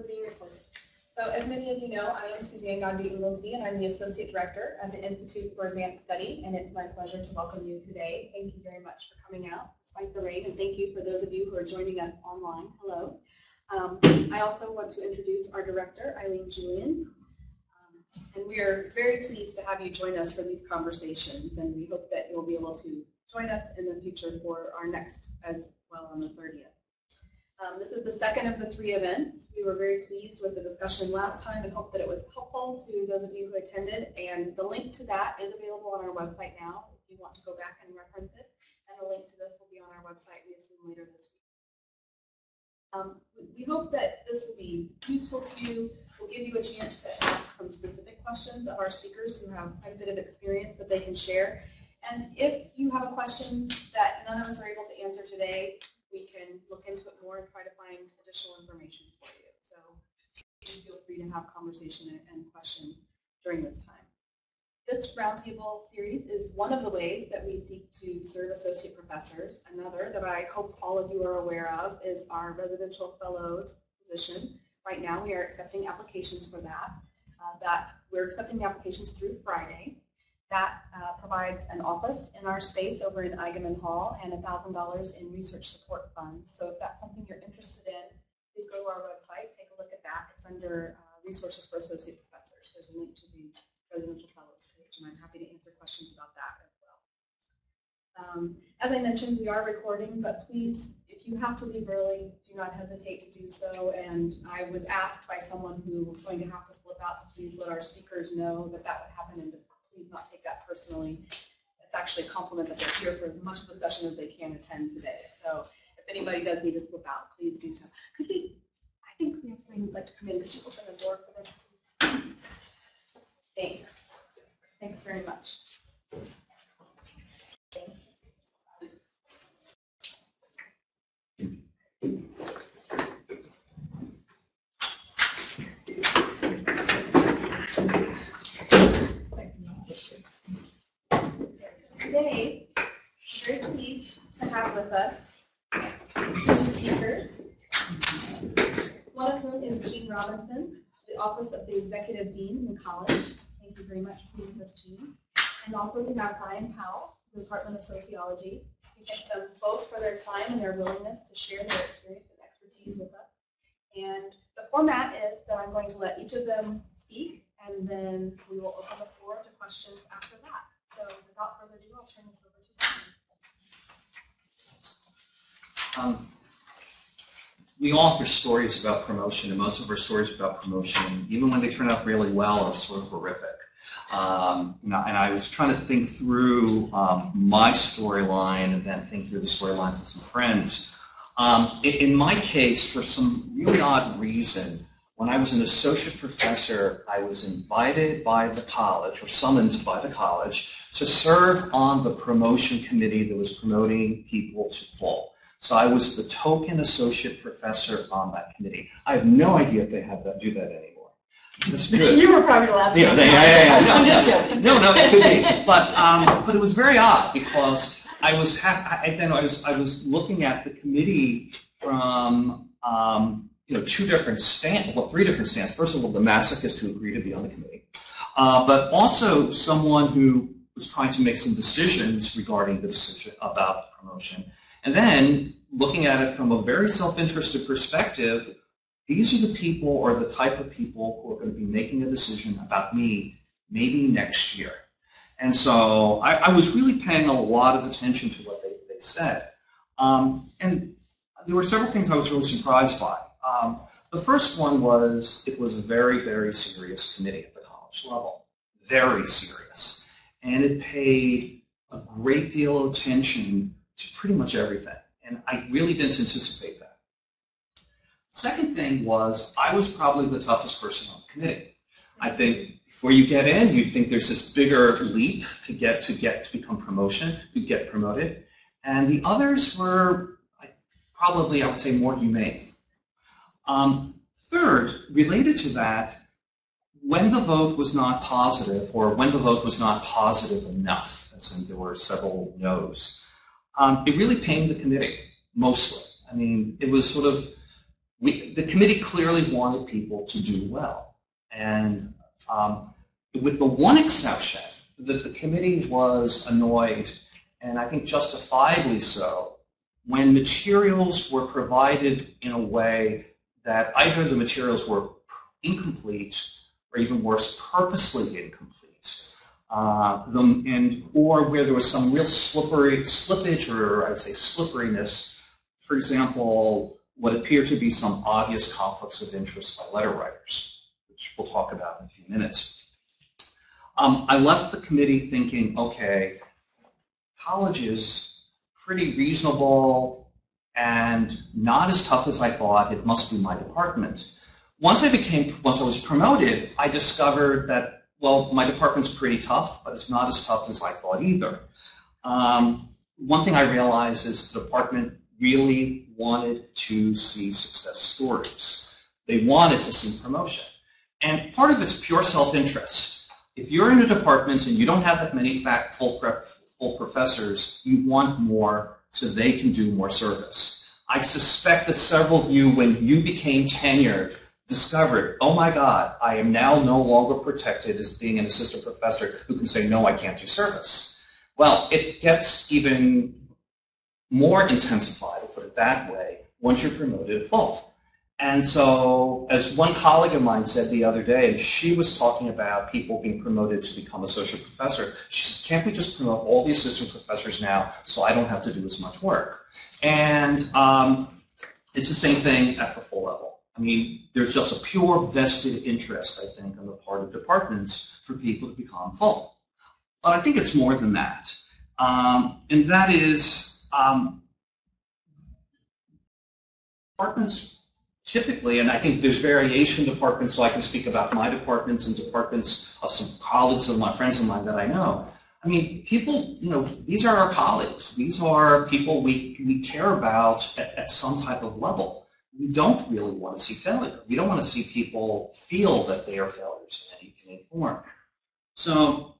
We're being recorded. So as many of you know, I am Suzanne Godby Uhlisby, and I'm the Associate Director of the Institute for Advanced Study, and it's my pleasure to welcome you today. Thank you very much for coming out despite the rain, and thank you for those of you who are joining us online. Hello. I also want to introduce our Director, Eileen Julian. And we are very pleased to have you join us for these conversations, and we hope that you'll be able to join us in the future for our next as well on the 30th. This is the second of the three events. We were very pleased with the discussion last time and hope that it was helpful to those of you who attended, and the link to that is available on our website now if you want to go back and reference it, and the link to this will be on our website, we assume, later this week. We hope that this will be useful to you. We'll give you a chance to ask some specific questions of our speakers who have quite a bit of experience that they can share. And if you have a question that none of us are able to answer today, we can look into it more and try to find additional information for you. So please feel free to have conversation and questions during this time. This roundtable series is one of the ways that we seek to serve associate professors. Another that I hope all of you are aware of is our residential fellows position. Right now we are accepting applications for that. We're accepting applications through Friday. That provides an office in our space over in Eigemann Hall and $1,000 in research support funds. So if that's something you're interested in, please go to our website, take a look at that. It's under resources for associate professors. There's a link to the residential fellows page, and I'm happy to answer questions about that as well. As I mentioned, we are recording, but please, if you have to leave early, do not hesitate to do so. And I was asked by someone who was going to have to slip out to please let our speakers know that that would happen in the Please not take that personally. It's actually a compliment that they're here for as much of the session as they can attend today. So if anybody does need to slip out, please do so. Could we, I think we have somebody who'd like to come in. Could you open the door for them, please? Thanks. Thanks very much. Thank you. Today, we're very pleased to have with us two speakers, one of whom is Jean Robinson, the Office of the Executive Dean in the college. Thank you very much for being with us, Jean. And also we have Brian Powell, the Department of Sociology. We thank them both for their time and their willingness to share their experience and expertise with us. And the format is that I'm going to let each of them speak, and then we will open the floor to questions after that. So without further ado, I'll turn this over to you. We offer stories about promotion, and most of our stories about promotion, even when they turn out really well, are sort of horrific. And I was trying to think through my storyline and then think through the storylines of some friends. In my case, for some really odd reason, when I was an associate professor, I was invited by the college, or summoned by the college, to serve on the promotion committee that was promoting people to full. So I was the token associate professor on that committee. I have no idea if they have that do that anymore. That's good. You were probably the last. Yeah, no, it could be. But it was very odd because I was looking at the committee from. Two different stands, well, three different stands. First of all, the masochist who agreed to be on the committee, but also someone who was trying to make some decisions regarding the decision about promotion. And then, looking at it from a very self-interested perspective, these are the people or the type of people who are going to be making a decision about me maybe next year. And so I was really paying a lot of attention to what they said. And there were several things I was really surprised by. The first one was it was a very, very serious committee at the college level, very serious, and it paid a great deal of attention to pretty much everything, and I really didn't anticipate that. Second thing was I was probably the toughest person on the committee. I think before you get in, you think there's this bigger leap to become promotion, to get promoted, and the others were probably, I would say, more humane. Third, related to that, when the vote was not positive, or when the vote was not positive enough, as in there were several no's, it really pained the committee, mostly. I mean, it was sort of the committee clearly wanted people to do well. And with the one exception that the committee was annoyed, and I think justifiably so, when materials were provided in a way that either the materials were incomplete or, even worse, purposely incomplete, or where there was some real slippage, or I'd say slipperiness, for example, what appear to be some obvious conflicts of interest by letter writers, which we'll talk about in a few minutes. I left the committee thinking, okay, college is pretty reasonable and not as tough as I thought. It must be my department. Once I was promoted, I discovered that, well, my department's pretty tough, but it's not as tough as I thought either. One thing I realized is the department really wanted to see success stories. They wanted to see promotion. And part of it's pure self-interest. If you're in a department and you don't have that many full professors, you want more so they can do more service. I suspect that several of you, when you became tenured, discovered, oh my God, I am now no longer protected as being an assistant professor who can say, no, I can't do service. Well, it gets even more intensified, to put it that way, once you're promoted full. And so, as one colleague of mine said the other day, she was talking about people being promoted to become associate professor. She says, can't we just promote all the assistant professors now so I don't have to do as much work? And it's the same thing at the full level. I mean, there's just a pure vested interest, I think, on the part of departments for people to become full. But I think it's more than that. And that is, departments typically, and I think there's variation in departments, so I can speak about my departments and departments of some colleagues of my friends of mine that I know. I mean, people, you know, these are our colleagues. These are people we care about at some type of level. We don't really want to see failure. We don't want to see people feel that they are failures in any form. So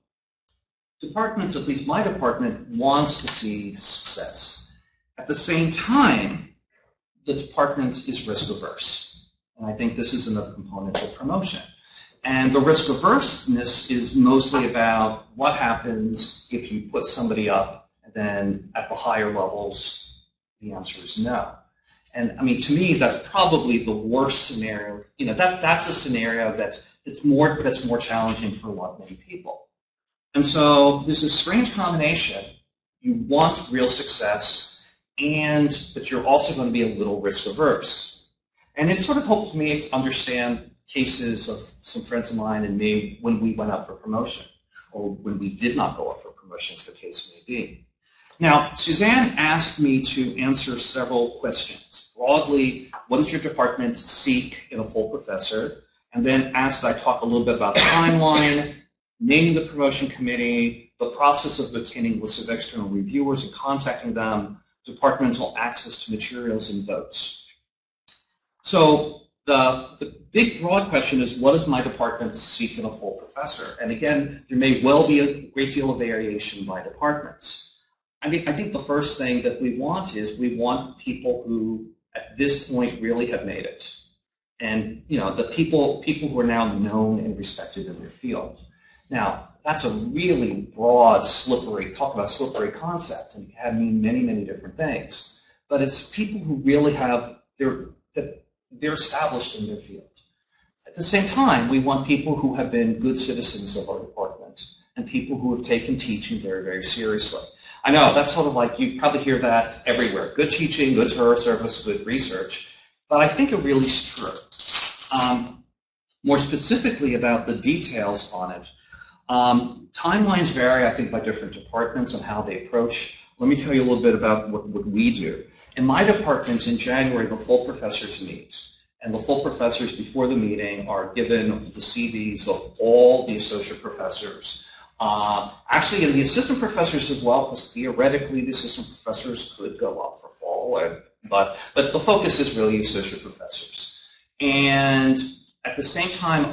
departments, at least my department, wants to see success. At the same time, the department is risk-averse. And I think this is another component of promotion. And the risk-averseness is mostly about what happens if you put somebody up, and then at the higher levels, the answer is no. And I mean, to me, that's probably the worst scenario. You know, that's a scenario that's more challenging for a lot of many people. And so there's this strange combination. You want real success, but you're also going to be a little risk-averse. And it sort of helped me to understand cases of some friends of mine and me when we went up for promotion, or when we did not go up for promotion, as the case may be. Now, Suzanne asked me to answer several questions. Broadly, what does your department seek in a full professor? And then asked I talk a little bit about the timeline, naming the promotion committee, the process of obtaining lists of external reviewers and contacting them, departmental access to materials and votes. So the big broad question is, what does my department seek in a full professor? And again, there may well be a great deal of variation by departments. I think the first thing that we want is people who at this point really have made it. And you know, the people who are now known and respected in their field. Now, that's a really broad, slippery concept, and it can mean many, many different things. But it's people who really have, they're established in their field. At the same time, we want people who have been good citizens of our department, and people who have taken teaching very, very seriously. I know, that's sort of like, you probably hear that everywhere. Good teaching, good service, good research. But I think it really is true. More specifically about the details on it, timelines vary, I think, by different departments and how they approach. Let me tell you a little bit about what we do. In my department, in January, the full professors meet. And the full professors before the meeting are given the CVs of all the associate professors. Actually, and the assistant professors as well, because theoretically the assistant professors could go up for fall, but the focus is really associate professors. And at the same time,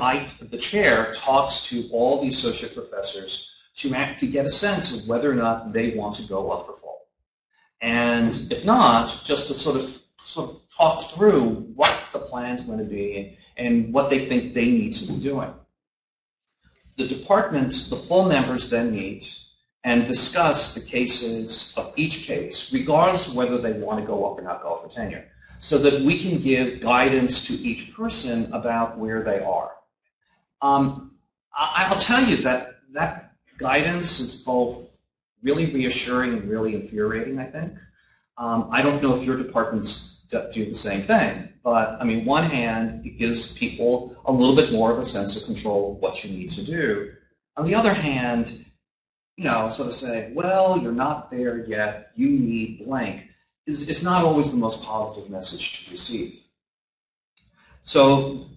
the chair talks to all the associate professors to get a sense of whether or not they want to go up for fall. And if not, just to sort of talk through what the plan's going to be and what they think they need to be doing. The departments, the full members then meet and discuss the cases of each case, regardless of whether they want to go up or not go up for tenure, so that we can give guidance to each person about where they are. I'll tell you that that guidance is both really reassuring and really infuriating, I think. I don't know if your departments do the same thing, but I mean, one hand, it gives people a little bit more of a sense of control of what you need to do. On the other hand, you know, sort of saying, well, you're not there yet, you need blank, is not always the most positive message to receive. So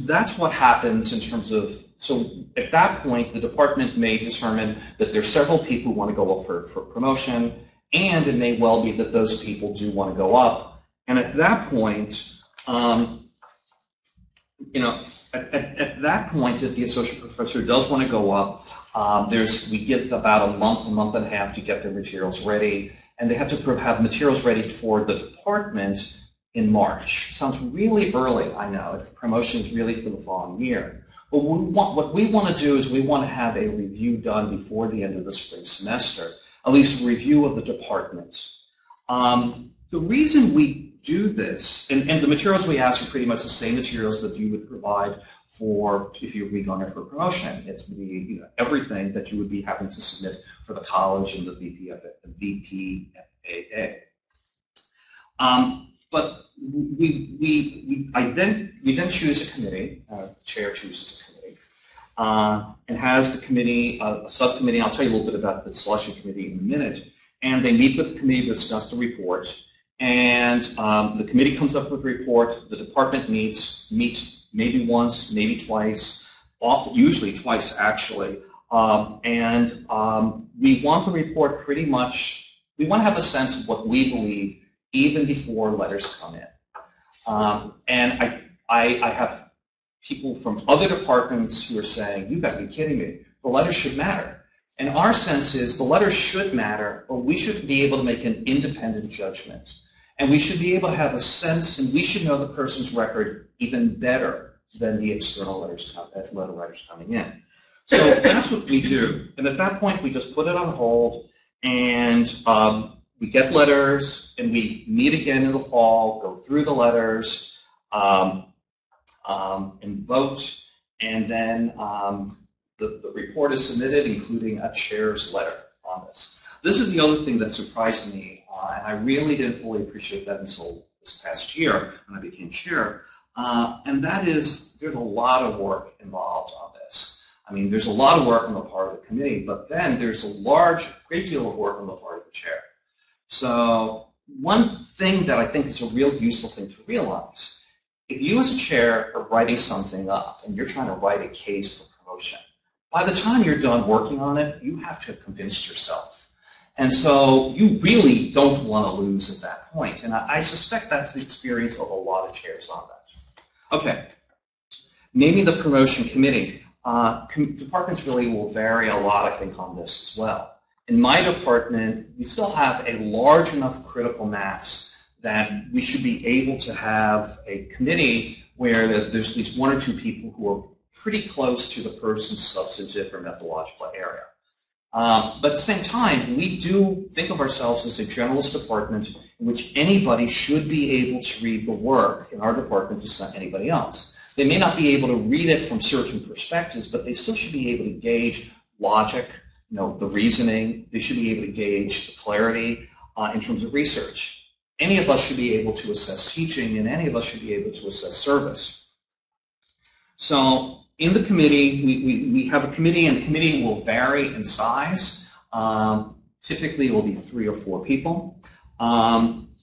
that's what happens in terms of, so at that point, the department may determine that there's several people who want to go up for promotion, and it may well be that those people do want to go up. And at that point, you know, at that point, if the associate professor does want to go up, we give about a month and a half to get their materials ready, and they have to have materials ready for the department in March. Sounds really early, I know. Promotion is really for the following year. But what we want to do is we want to have a review done before the end of the spring semester, at least a review of the department. The reason we do this, and the materials we ask are pretty much the same materials that you would provide for if you're re-going for promotion. It's the, you know, everything that you would be having to submit for the college and the VPAA. But we then choose a committee. The chair chooses a committee and has the committee, a subcommittee. I'll tell you a little bit about the selection committee in a minute. And they meet with the committee to discuss the report. And the committee comes up with a report. The department meets maybe once, maybe twice, usually twice actually. We want the report pretty much. We want to have a sense of what we believe even before letters come in. And I have people from other departments who are saying, "You've got to be kidding me! The letters should matter." And our sense is the letters should matter, or we should be able to make an independent judgment. And we should be able to have a sense, and we should know the person's record even better than the external letter writers coming in. So that's what we do. And at that point, we just put it on hold, and we get letters, and we meet again in the fall, go through the letters, and vote, and then the report is submitted, including a chair's letter on this. This is the other thing that surprised me, and I really didn't fully appreciate that until this past year when I became chair, and that is there's a lot of work involved on this. I mean, there's a lot of work on the part of the committee, but then there's a great deal of work on the part of the chair. So one thing that I think is a real useful thing to realize, if you as a chair are writing something up and you're trying to write a case for promotion, by the time you're done working on it, you have to have convinced yourself. And so you really don't want to lose at that point. And I suspect that's the experience of a lot of chairs on that. Okay, naming the promotion committee. Departments really will vary a lot, I think, on this as well. In my department, we still have a large enough critical mass that we should be able to have a committee where there's at least one or two people who are pretty close to the person's substantive or methodological area. But at the same time, we do think of ourselves as a generalist department in which anybody should be able to read the work in our department, just not anybody else. They may not be able to read it from certain perspectives, but they still should be able to gauge logic, you know, the reasoning. They should be able to gauge the clarity in terms of research. Any of us should be able to assess teaching, and any of us should be able to assess service. So in the committee, we have a committee, and the committee will vary in size. Typically, it will be 3 or 4 people.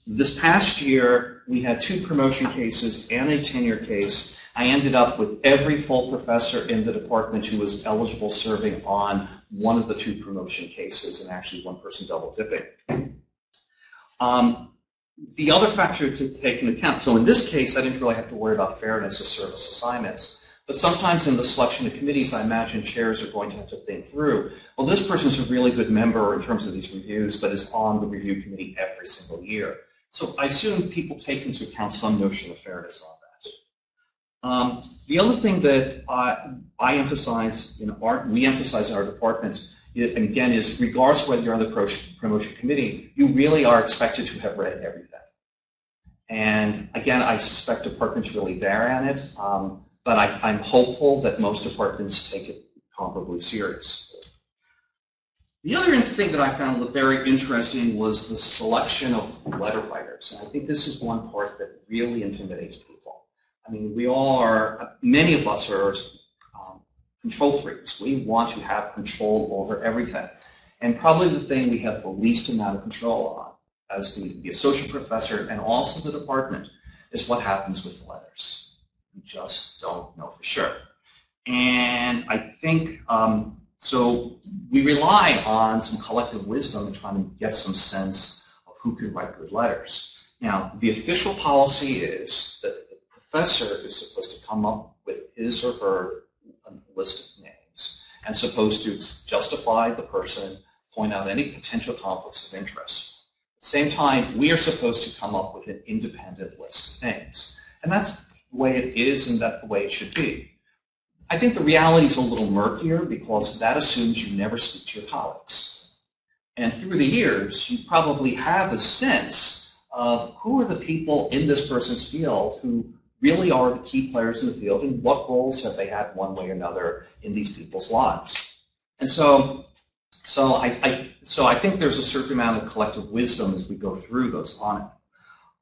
This past year, we had 2 promotion cases and a tenure case. I ended up with every full professor in the department who was eligible serving on one of the 2 promotion cases, and actually one person double dipping. The other factor to take into account, so in this case, I didn't really have to worry about fairness of service assignments. But sometimes in the selection of committees, I imagine chairs are going to have to think through, well, this person's a really good member in terms of these reviews, but is on the review committee every single year. So I assume people take into account some notion of fairness on that. The other thing that I emphasize in our, we emphasize in our department, and again, is regardless of whether you're on the promotion committee, you really are expected to have read everything. And again, I suspect departments really vary on it, but I'm hopeful that most departments take it comparably seriously. The other thing that I found very interesting was the selection of letter writers. And I think this is one part that really intimidates people. I mean, we all are, many of us are control freaks. We want to have control over everything. And probably the thing we have the least amount of control on, as the associate professor and also the department, is what happens with the letters. We just don't know for sure. And I think, so we rely on some collective wisdom in trying to get some sense of who can write good letters. Now, the official policy is that the professor is supposed to come up with his or her list of names and supposed to justify the person, point out any potential conflicts of interest. At the same time, we are supposed to come up with an independent list of names. And that's the way it is, and that's the way it should be. I think the reality is a little murkier because that assumes you never speak to your colleagues. And through the years, you probably have a sense of who are the people in this person's field who really are the key players in the field and what roles have they had one way or another in these people's lives. And so I think there's a certain amount of collective wisdom as we go through those on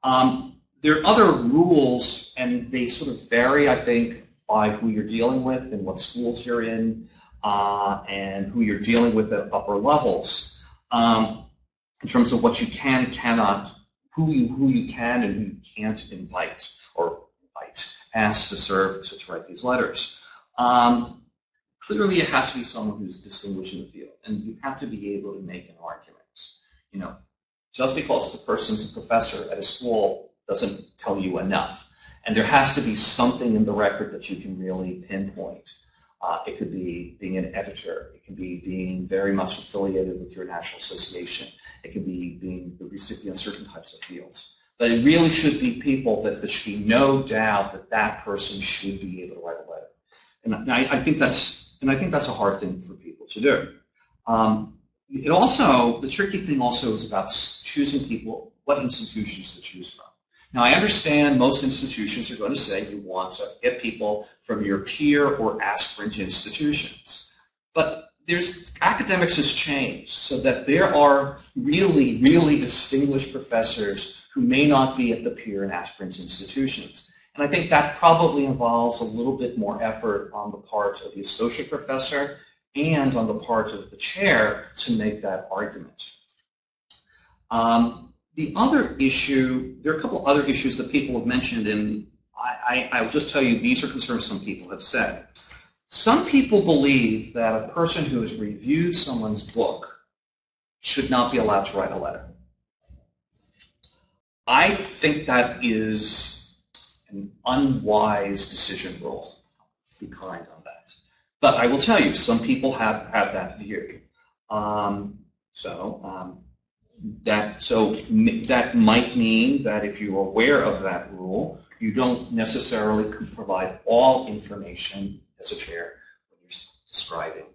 it. There are other rules, and they sort of vary, I think, by who you're dealing with and what schools you're in, and who you're dealing with at upper levels, in terms of what you can and cannot, who you can and who you can't invite or invite, ask to serve to write these letters. Clearly, it has to be someone who's distinguished in the field, and you have to be able to make an argument. You know, just because the person's a professor at a school doesn't tell you enough. And there has to be something in the record that you can really pinpoint. It could be being an editor. It could be being very much affiliated with your national association. It could be being the recipient of certain types of fields. But it really should be people that there should be no doubt that that person should be able to write a letter. And I think that's a hard thing for people to do. It also, the tricky thing also is about choosing people, what institutions to choose from. Now, I understand most institutions are going to say you want to get people from your peer or aspirant institutions. But academics has changed so that there are really, really distinguished professors who may not be at the peer and aspirant institutions. And I think that probably involves a little bit more effort on the part of the associate professor and on the part of the chair to make that argument. The other issue, there are a couple other issues that people have mentioned, and I will just tell you these are concerns some people have said. Some people believe that a person who has reviewed someone's book should not be allowed to write a letter. I think that is an unwise decision rule. Be kind on that. But I will tell you, some people have that view. So that might mean that if you're aware of that rule, you don't necessarily provide all information as a chair when you're describing.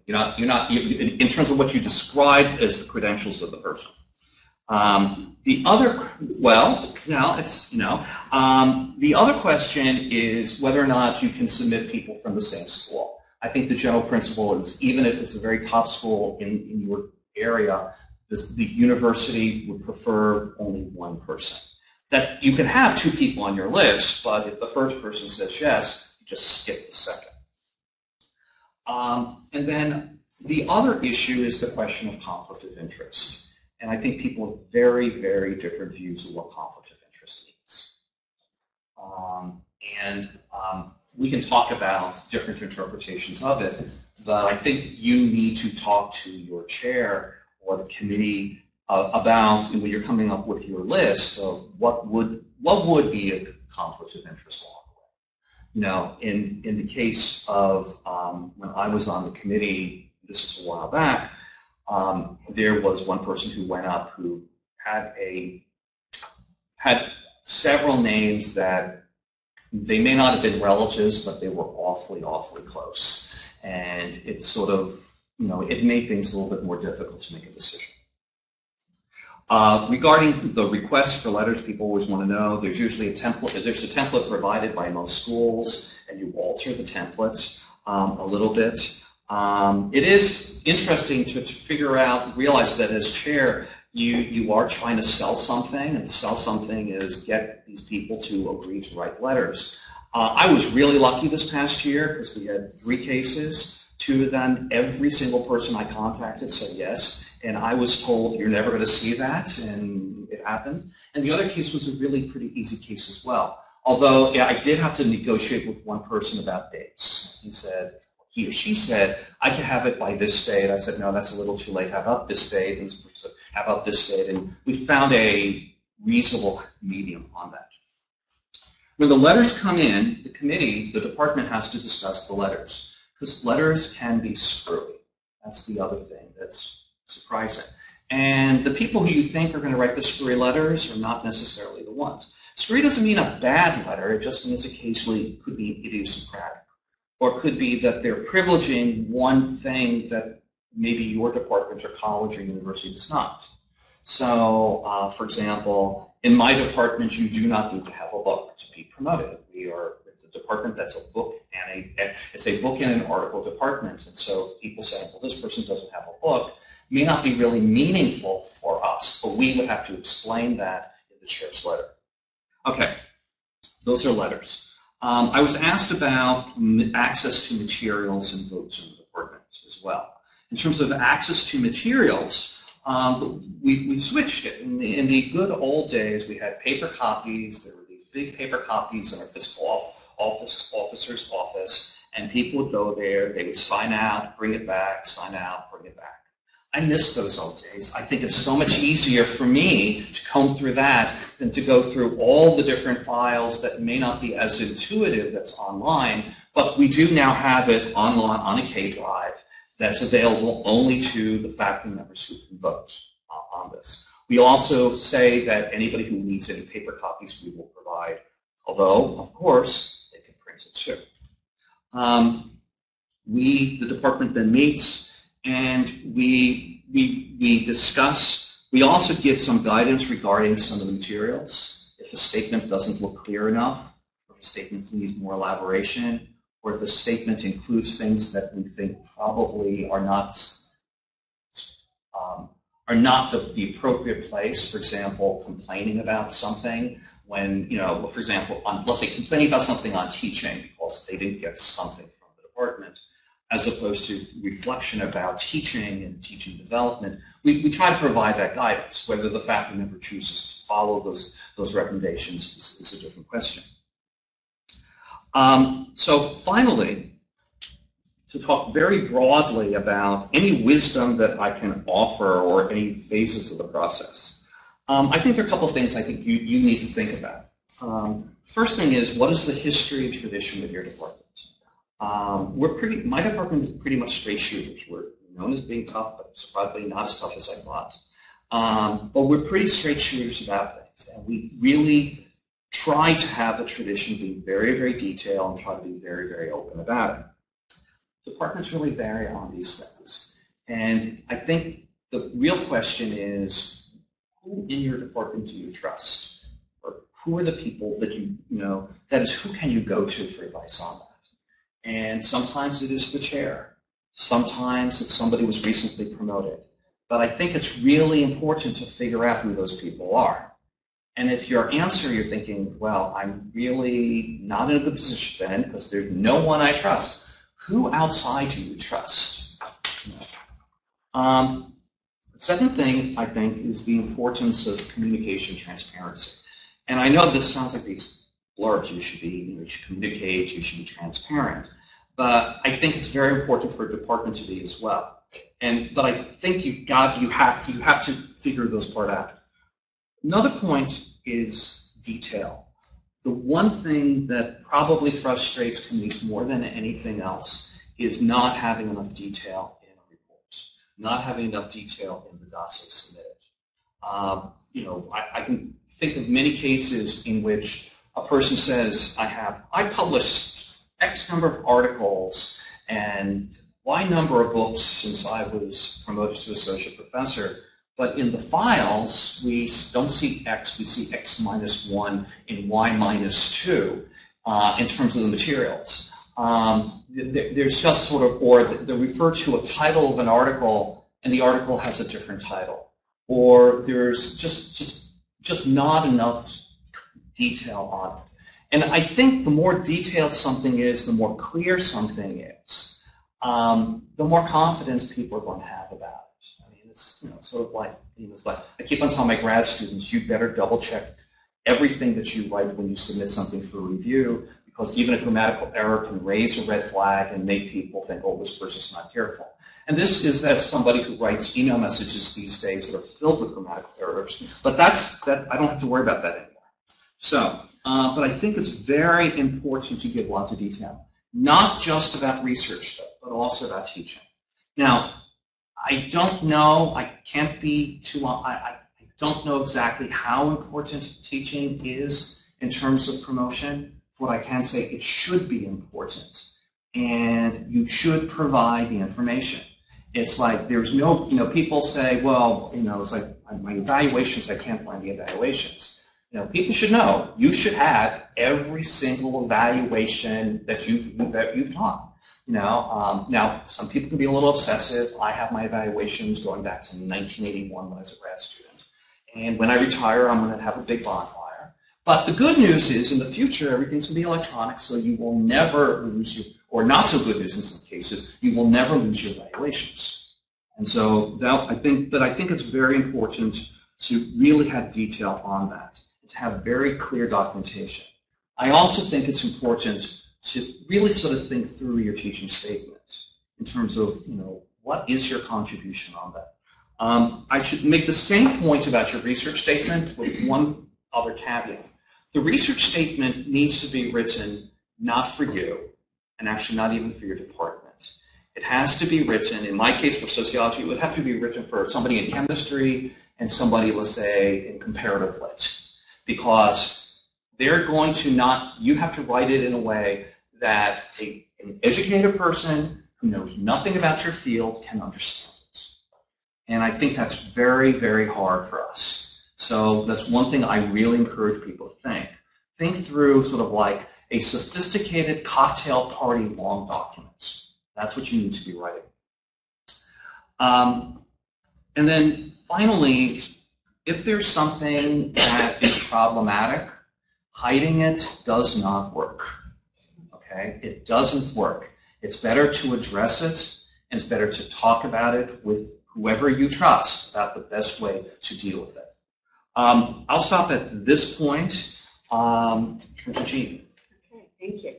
In terms of what you described as the credentials of the person. The other question is whether or not you can submit people from the same school. I think the general principle is even if it's a very top school in your area, the university would prefer only one person. That you can have two people on your list, but if the first person says yes, you just skip the second. And then the other issue is the question of conflict of interest. And I think people have very, very different views of what conflict of interest means. We can talk about different interpretations of it, but I think you need to talk to your chair or the committee about when you're coming up with your list of what would be a conflict of interest along the way. You know, in the case of when I was on the committee, this was a while back, there was one person who went up who had a had several names that they may not have been relatives, but they were awfully, awfully close. And it sort of, you know, it made things a little bit more difficult to make a decision. Regarding the request for letters, people always want to know, there's usually a template. There's a template provided by most schools, and you alter the template a little bit. It is interesting to figure out, realize that as chair, you are trying to sell something, and sell something is get these people to agree to write letters. I was really lucky this past year because we had 3 cases. 2 of them, every single person I contacted said yes, and I was told, you're never going to see that, and it happened. And the other case was a really pretty easy case as well. Although, yeah, I did have to negotiate with one person about dates. He or she said, I can have it by this date. I said, no, that's a little too late. How about this date? And how about this date? And we found a reasonable medium on that. When the letters come in, the committee, the department has to discuss the letters, because letters can be screwy. That's the other thing that's surprising. And the people who you think are going to write the screwy letters are not necessarily the ones. Screwy doesn't mean a bad letter. It just means occasionally could be idiosyncratic. Or it could be that they're privileging one thing that maybe your department or college or university does not. So, for example, in my department, you do not need to have a book to be promoted. It's a department that's a book and it's a book and an article department. And so people say, well, this person doesn't have a book, may not be really meaningful for us, but we would have to explain that in the chair's letter. Okay, those are letters. I was asked about access to materials and votes in the department as well. In terms of access to materials, we switched it. In the good old days, we had paper copies. There were these big paper copies in our fiscal officer's office, and people would go there. They would sign out, bring it back, sign out, bring it back. I miss those old days. I think it's so much easier for me to comb through that than to go through all the different files that may not be as intuitive that's online, but we do now have it online on a K drive that's available only to the faculty members who can vote on this. We also say that anybody who needs any paper copies we will provide, although, of course, they can print it too. The department then meets, and we discuss, we also give some guidance regarding some of the materials. If a statement doesn't look clear enough, or if a statement needs more elaboration, or if the statement includes things that we think probably are not the appropriate place, for example, complaining about something when, you know, for example, let's say complaining about something on teaching because they didn't get something from the department, as opposed to reflection about teaching and teaching development, we try to provide that guidance. Whether the faculty member chooses to follow those recommendations is a different question. So finally, to talk very broadly about any wisdom that I can offer or any phases of the process, I think there are a couple of things I think you need to think about. First thing is, what is the history and tradition of your department? My department is pretty much straight shooters. We're known as being tough, but surprisingly not as tough as I thought. But we're pretty straight shooters about things, and we really try to have a tradition of being very, very detailed and try to be very, very open about it. Departments really vary on these things, and I think the real question is, who in your department do you trust, or who are the people that you know? That is, who can you go to for advice on that? And sometimes it is the chair. Sometimes it's somebody who was recently promoted. But I think it's really important to figure out who those people are. And if your answer, you're thinking, well, I'm really not in a good position then because there's no one I trust. Who outside do you trust? The second thing, I think, is the importance of communication transparency. And I know this sounds like these large, you should communicate, you should be transparent. But I think it's very important for a department to be as well. But I think you have to figure those part out. Another point is detail. The one thing that probably frustrates committees more than anything else is not having enough detail in a report, not having enough detail in the dossier submitted. I can think of many cases in which a person says, I published X number of articles and Y number of books since I was promoted to associate professor, but in the files we don't see X, we see X minus 1 and Y minus 2 in terms of the materials. There's just sort of, or they refer to a title of an article and the article has a different title, or there's just not enough detail on it. And I think the more detailed something is, the more clear something is, the more confidence people are going to have about it. I mean, it's sort of like, I keep on telling my grad students, you better double check everything that you write when you submit something for review, because even a grammatical error can raise a red flag and make people think, oh, this person's not careful. And this is as somebody who writes email messages these days that are filled with grammatical errors, but I don't have to worry about that anymore. So, but I think it's very important to give lots of detail, not just about research stuff, but also about teaching. Now, I don't know, I don't know exactly how important teaching is in terms of promotion. What I can say, it should be important, and you should provide the information. It's like there's no, people say, well, it's like my evaluations, I can't find the evaluations. People should know. You should have every single evaluation that you've taught. Now some people can be a little obsessive. I have my evaluations going back to 1981 when I was a grad student, and when I retire, I'm going to have a big bonfire. But the good news is, in the future, everything's going to be electronic, so you will never lose your, or not so good news in some cases, you will never lose your evaluations. And so that, I think it's very important to really have detail on that, to have very clear documentation. I also think it's important to really sort of think through your teaching statement in terms of, what is your contribution on that. I should make the same point about your research statement with one other caveat. The research statement needs to be written not for you, and actually not even for your department. It has to be written, in my case for sociology, it would have to be written for somebody in chemistry and somebody, let's say, in comparative lit. Because they're going to not, you have to write it in a way that an educated person who knows nothing about your field can understand it. And I think that's very, very hard for us. So that's one thing I really encourage people to think. Think through sort of like a sophisticated cocktail party long document. That's what you need to be writing. And then finally, if there's something that is problematic, hiding it does not work. Okay? It doesn't work. It's better to address it, and it's better to talk about it with whoever you trust about the best way to deal with it. I'll stop at this point. Jean. Okay, thank you.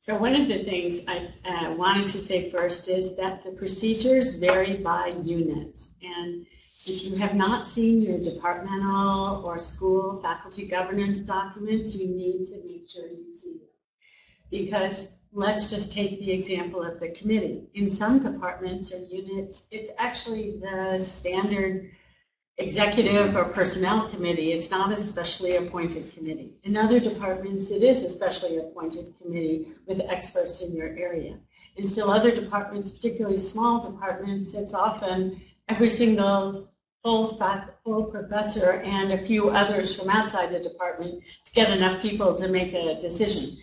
So one of the things I wanted to say first is that the procedures vary by unit. And if you have not seen your departmental or school faculty governance documents, you need to make sure you see them. Because let's just take the example of the committee. In some departments or units, it's actually the standard executive or personnel committee. It's not a specially appointed committee. In other departments, it is a specially appointed committee with experts in your area. In still other departments, particularly small departments, it's often every single full professor and a few others from outside the department to get enough people to make a decision.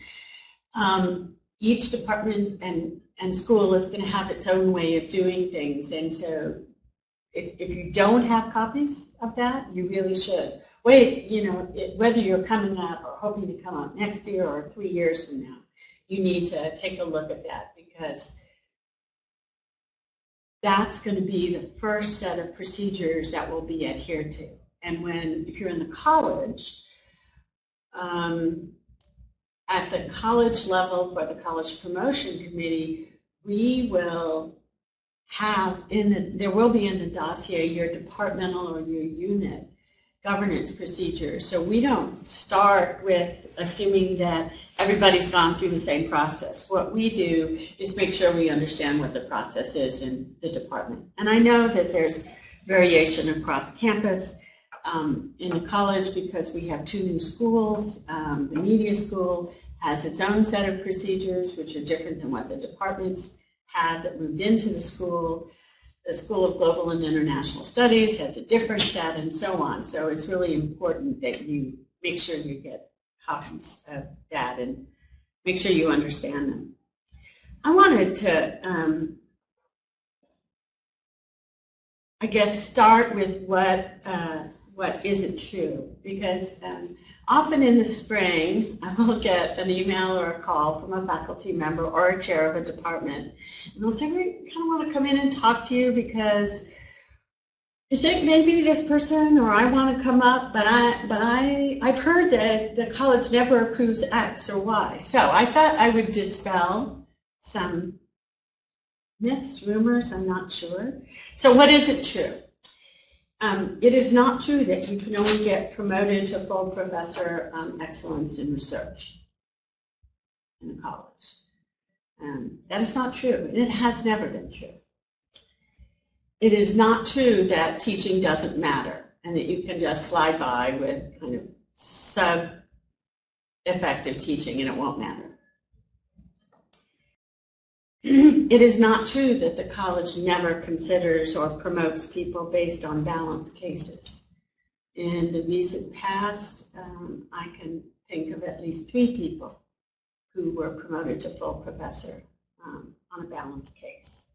Each department and school is going to have its own way of doing things, and so if you don't have copies of that, you really should. Whether you're coming up or hoping to come up next year or 3 years from now, you need to take a look at that, because that's going to be the first set of procedures that will be adhered to. And if you're in the college, at the college level for the college promotion committee, we will have there will be in the dossier your departmental or your unit governance procedures. So we don't start with assuming that everybody's gone through the same process. What we do is make sure we understand what the process is in the department. And I know that there's variation across campus, in a college because we have two new schools. The media school has its own set of procedures, which are different than what the departments had that moved into the school. The School of Global and International Studies has a different set, and so on. So it's really important that you make sure you get copies of that and make sure you understand them. I wanted to, I guess, start with what isn't true, because often in the spring, I will get an email or a call from a faculty member or a chair of a department, and they'll say, we kind of want to come in and talk to you because I think maybe this person or I want to come up, but I've heard that the college never approves X or Y. So I thought I would dispel some myths, rumors, I'm not sure. So what isn't true? It is not true that you can only get promoted to full professor excellence in research in a college. That is not true, and it has never been true. It is not true that teaching doesn't matter and that you can just slide by with kind of sub-effective teaching and it won't matter. It is not true that the college never considers or promotes people based on balanced cases. In the recent past, I can think of at least 3 people who were promoted to full professor on a balanced case.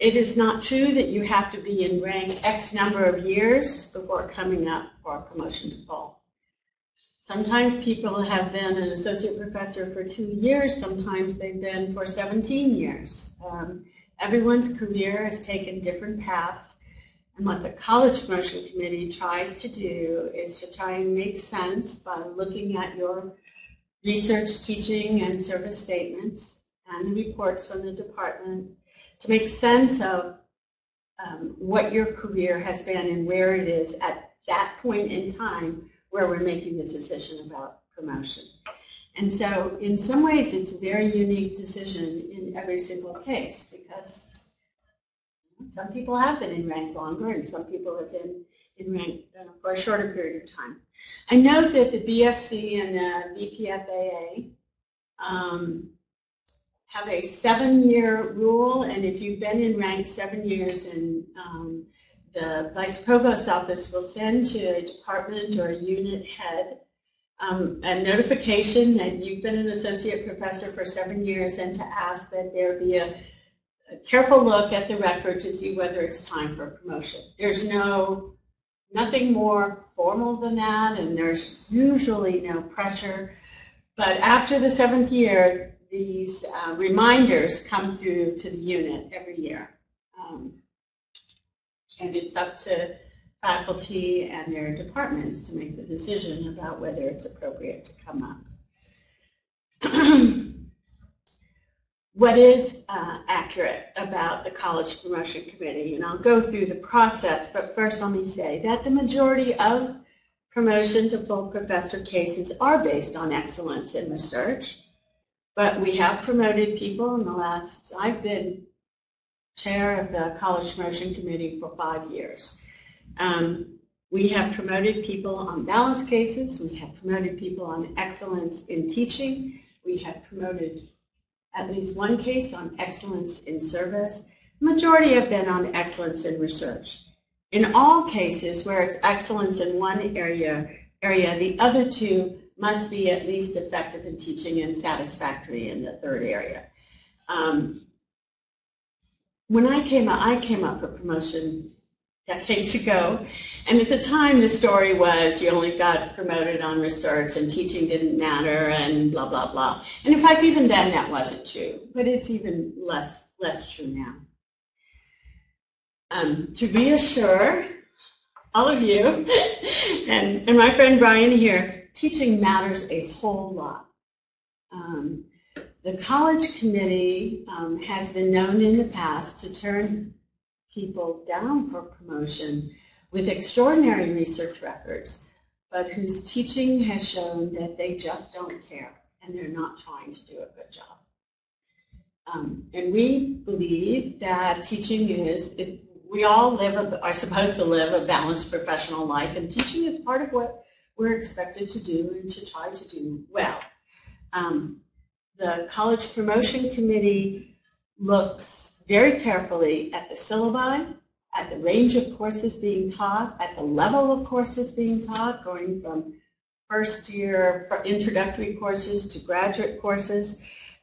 It is not true that you have to be in rank X number of years before coming up for promotion to full. Sometimes people have been an associate professor for 2 years, sometimes they've been for 17 years. Everyone's career has taken different paths, and what the College Promotion Committee tries to do is to try and make sense by looking at your research, teaching, and service statements and the reports from the department to make sense of what your career has been and where it is at that point in time where we're making the decision about promotion. And so in some ways, it's a very unique decision in every single case, because some people have been in rank longer and some people have been in rank for a shorter period of time. I know that the BFC and the BPFAA have a 7-year rule, and if you've been in rank 7 years and the Vice Provost's office will send to a department or a unit head a notification that you've been an associate professor for 7 years and to ask that there be a careful look at the record to see whether it's time for a promotion. There's nothing more formal than that, and there's usually no pressure. But after the 7th year, these reminders come through to the unit every year. And it's up to faculty and their departments to make the decision about whether it's appropriate to come up. What is accurate about the College Promotion Committee? And I'll go through the process, but first let me say that the majority of promotion to full professor cases are based on excellence in research. But we have promoted people in the last, I've been chair of the College Promotion Committee for 5 years. We have promoted people on balance cases. We have promoted people on excellence in teaching. We have promoted at least one case on excellence in service. The majority have been on excellence in research. In all cases where it's excellence in one area, the other two must be at least effective in teaching and satisfactory in the third area. When I came up for promotion decades ago, and at the time the story was you only got promoted on research and teaching didn't matter and blah, blah, blah. And in fact, even then that wasn't true, but it's even less true now. To reassure all of you, and my friend Brian here, teaching matters a whole lot. The college committee has been known in the past to turn people down for promotion with extraordinary research records, but whose teaching has shown that they just don't care and they're not trying to do a good job. And we believe that teaching is we all are supposed to live a balanced professional life, and teaching is part of what we're expected to do and to try to do well. The College Promotion Committee looks very carefully at the syllabi, at the range of courses being taught, at the level of courses being taught, going from first year for introductory courses to graduate courses.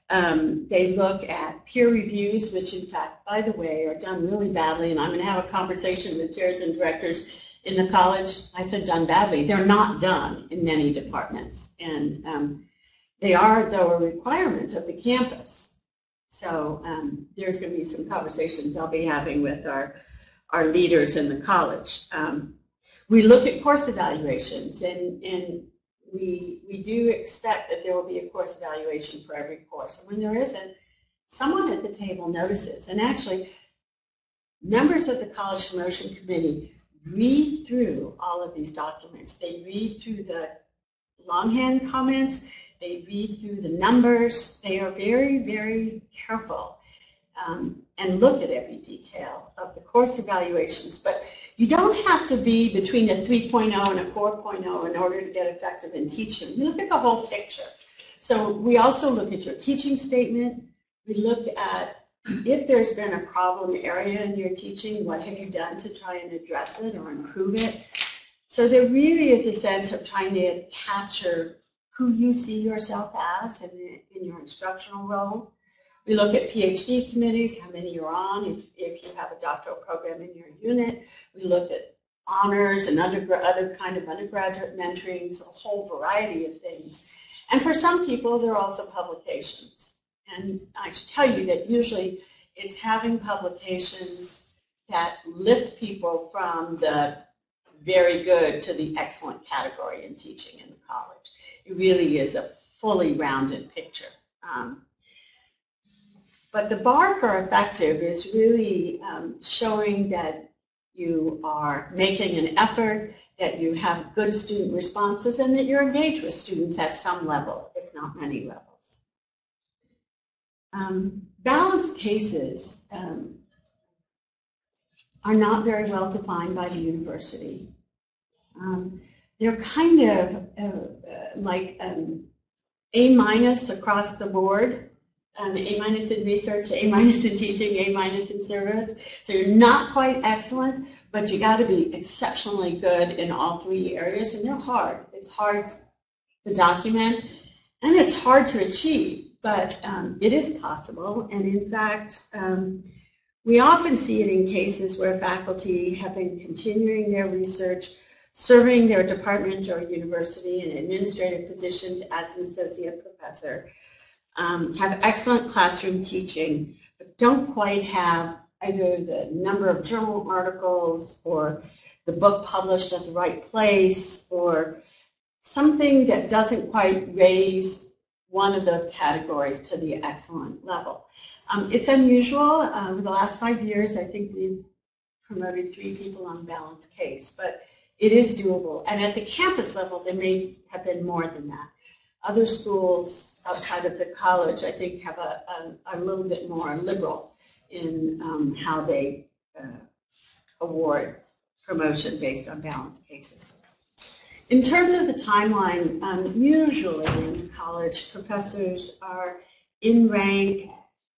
They look at peer reviews, which in fact, by the way, are done really badly, and I'm going to have a conversation with chairs and directors in the college. I said done badly. They're not done in many departments, and they are, though, a requirement of the campus. So there's going to be some conversations I'll be having with our leaders in the college. We look at course evaluations, and we do expect that there will be a course evaluation for every course. And when there isn't, someone at the table notices. And actually, members of the College Promotion Committee read through all of these documents. They read through the longhand comments. They read through the numbers. They are very, very careful and look at every detail of the course evaluations. But you don't have to be between a 3.0 and a 4.0 in order to get effective in teaching. You look at the whole picture. So we also look at your teaching statement. We look at if there's been a problem area in your teaching, what have you done to try and address it or improve it? So there really is a sense of trying to capture who you see yourself as in your instructional role. We look at PhD committees, how many you're on, if you have a doctoral program in your unit. We look at honors and other kind of undergraduate mentoring, so a whole variety of things. And for some people, there are also publications. And I should tell you that usually it's having publications that lift people from the very good to the excellent category in teaching in the college. It really is a fully rounded picture. But the bar for effective is really showing that you are making an effort, that you have good student responses, and that you're engaged with students at some level, if not many levels. Balanced cases are not very well defined by the university. They're kind of like A- across the board. A- in research, A- in teaching, A- in service. So you're not quite excellent, but you got to be exceptionally good in all three areas, and they're hard. It's hard to document, and it's hard to achieve, but it is possible. And in fact, we often see it in cases where faculty have been continuing their research, serving their department or university in administrative positions as an associate professor, have excellent classroom teaching, but don't quite have either the number of journal articles or the book published at the right place or something that doesn't quite raise one of those categories to the excellent level. It's unusual. Over the last 5 years, I think we've promoted 3 people on balanced case, but it is doable. And at the campus level, there may have been more than that. Other schools outside of the college, I think, have a little bit more liberal in how they award promotion based on balanced cases. In terms of the timeline, usually in college, professors are in rank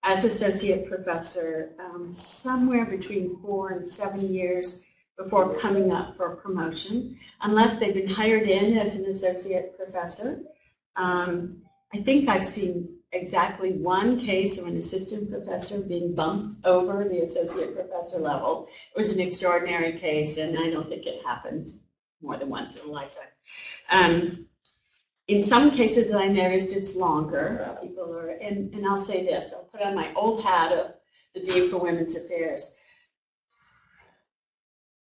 as associate professor somewhere between 4 and 7 years before coming up for promotion, unless they've been hired in as an associate professor. I think I've seen exactly one case of an assistant professor being bumped over the associate professor level. It was an extraordinary case, and I don't think it happens more than once in a lifetime. In some cases that I noticed, it's longer. People are, and I'll say this, I'll put on my old hat of the Dean for Women's Affairs.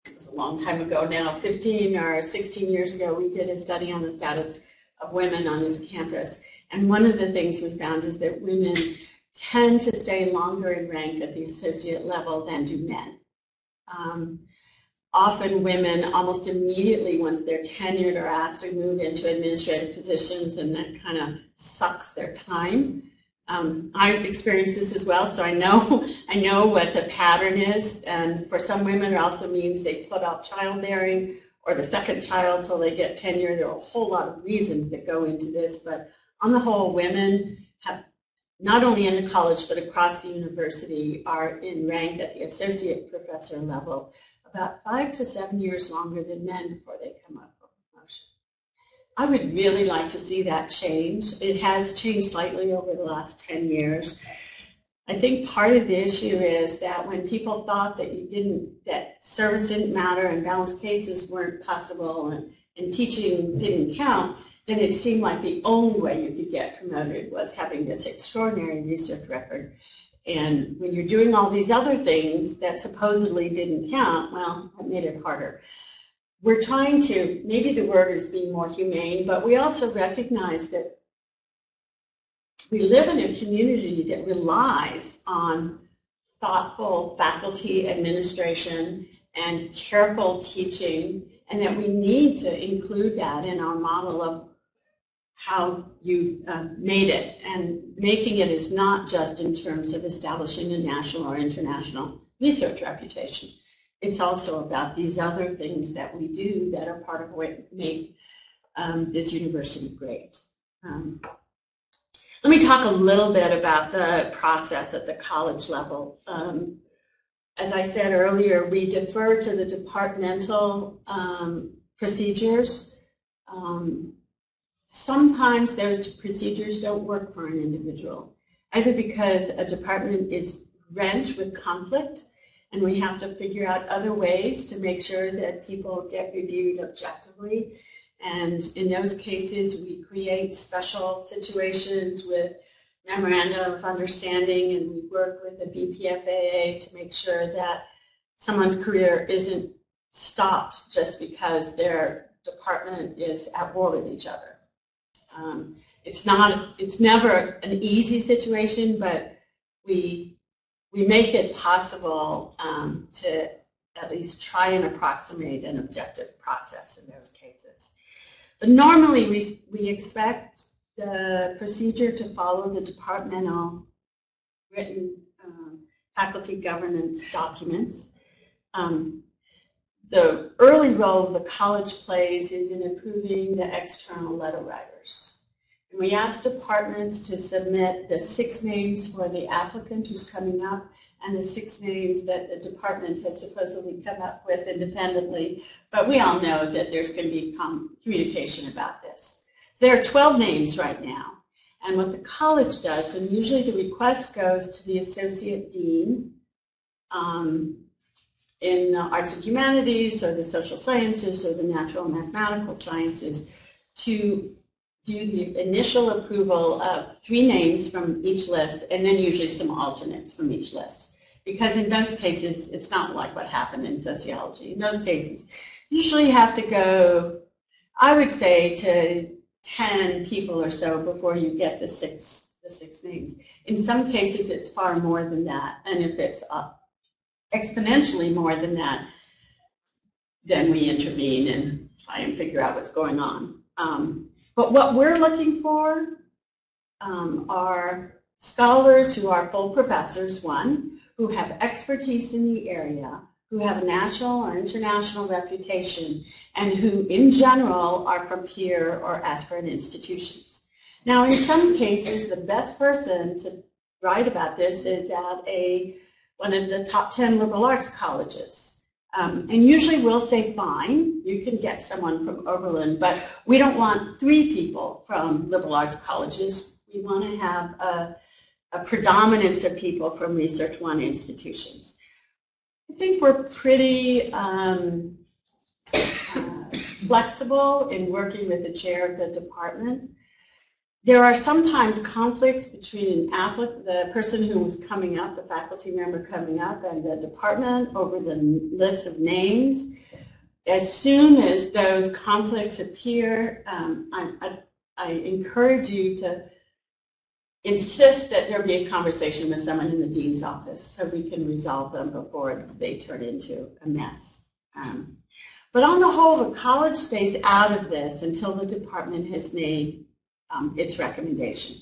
It was a long time ago now, 15 or 16 years ago, we did a study on the status of women on this campus. And one of the things we found is that women tend to stay longer in rank at the associate level than do men. Often women, almost immediately once they're tenured, are asked to move into administrative positions, and that kind of sucks their time. I've experienced this as well, so I know what the pattern is. And for some women, it also means they put off childbearing or the second child till they get tenure. There are a whole lot of reasons that go into this, but on the whole, women have, not only in the college but across the university, are in rank at the associate professor level about 5 to 7 years longer than men before they come up for promotion. I would really like to see that change. It has changed slightly over the last 10 years. I think part of the issue is that when people thought that service didn't matter and balanced cases weren't possible and teaching didn't count, then it seemed like the only way you could get promoted was having this extraordinary research record. And when you're doing all these other things that supposedly didn't count, well, that made it harder. We're trying to, maybe the word is being more humane, but we also recognize that we live in a community that relies on thoughtful faculty administration and careful teaching, and that we need to include that in our model of how you made it. And making it is not just in terms of establishing a national or international research reputation. It's also about these other things that we do that are part of what make this university great. Let me talk a little bit about the process at the college level. As I said earlier, we defer to the departmental procedures. Sometimes those procedures don't work for an individual, either because a department is wrenched with conflict and we have to figure out other ways to make sure that people get reviewed objectively. And in those cases, we create special situations with memoranda of understanding, and we work with the BPFAA to make sure that someone's career isn't stopped just because their department is at war with each other. It's never an easy situation, but we make it possible to at least try and approximate an objective process in those cases. But normally, we expect the procedure to follow the departmental written faculty governance documents. The early role the college plays is in approving the external letter writers. And we ask departments to submit the 6 names for the applicant who's coming up and the 6 names that the department has supposedly come up with independently, but we all know that there's going to be communication about this. There are 12 names right now, and what the college does, and usually the request goes to the associate dean in the arts and humanities or the social sciences or the natural and mathematical sciences to do the initial approval of 3 names from each list, and then usually some alternates from each list. Because in those cases, it's not like what happened in sociology. In those cases, you usually have to go, I would say, to 10 people or so before you get the six names. In some cases, it's far more than that, and if it's exponentially more than that, then we intervene and try and figure out what's going on. But what we're looking for are scholars who are full professors, who have expertise in the area, who have a national or international reputation, and who, in general, are from peer or aspirant institutions. Now, in some cases, the best person to write about this is at one of the top 10 liberal arts colleges. And usually we'll say, fine, you can get someone from Oberlin, but we don't want 3 people from liberal arts colleges. We want to have a predominance of people from Research One institutions. I think we're pretty flexible in working with the chair of the department. There are sometimes conflicts between the person who was coming up, the faculty member coming up, and the department over the list of names. As soon as those conflicts appear, I encourage you to insist that there be a conversation with someone in the dean's office so we can resolve them before they turn into a mess. But on the whole, the college stays out of this until the department has made its recommendation.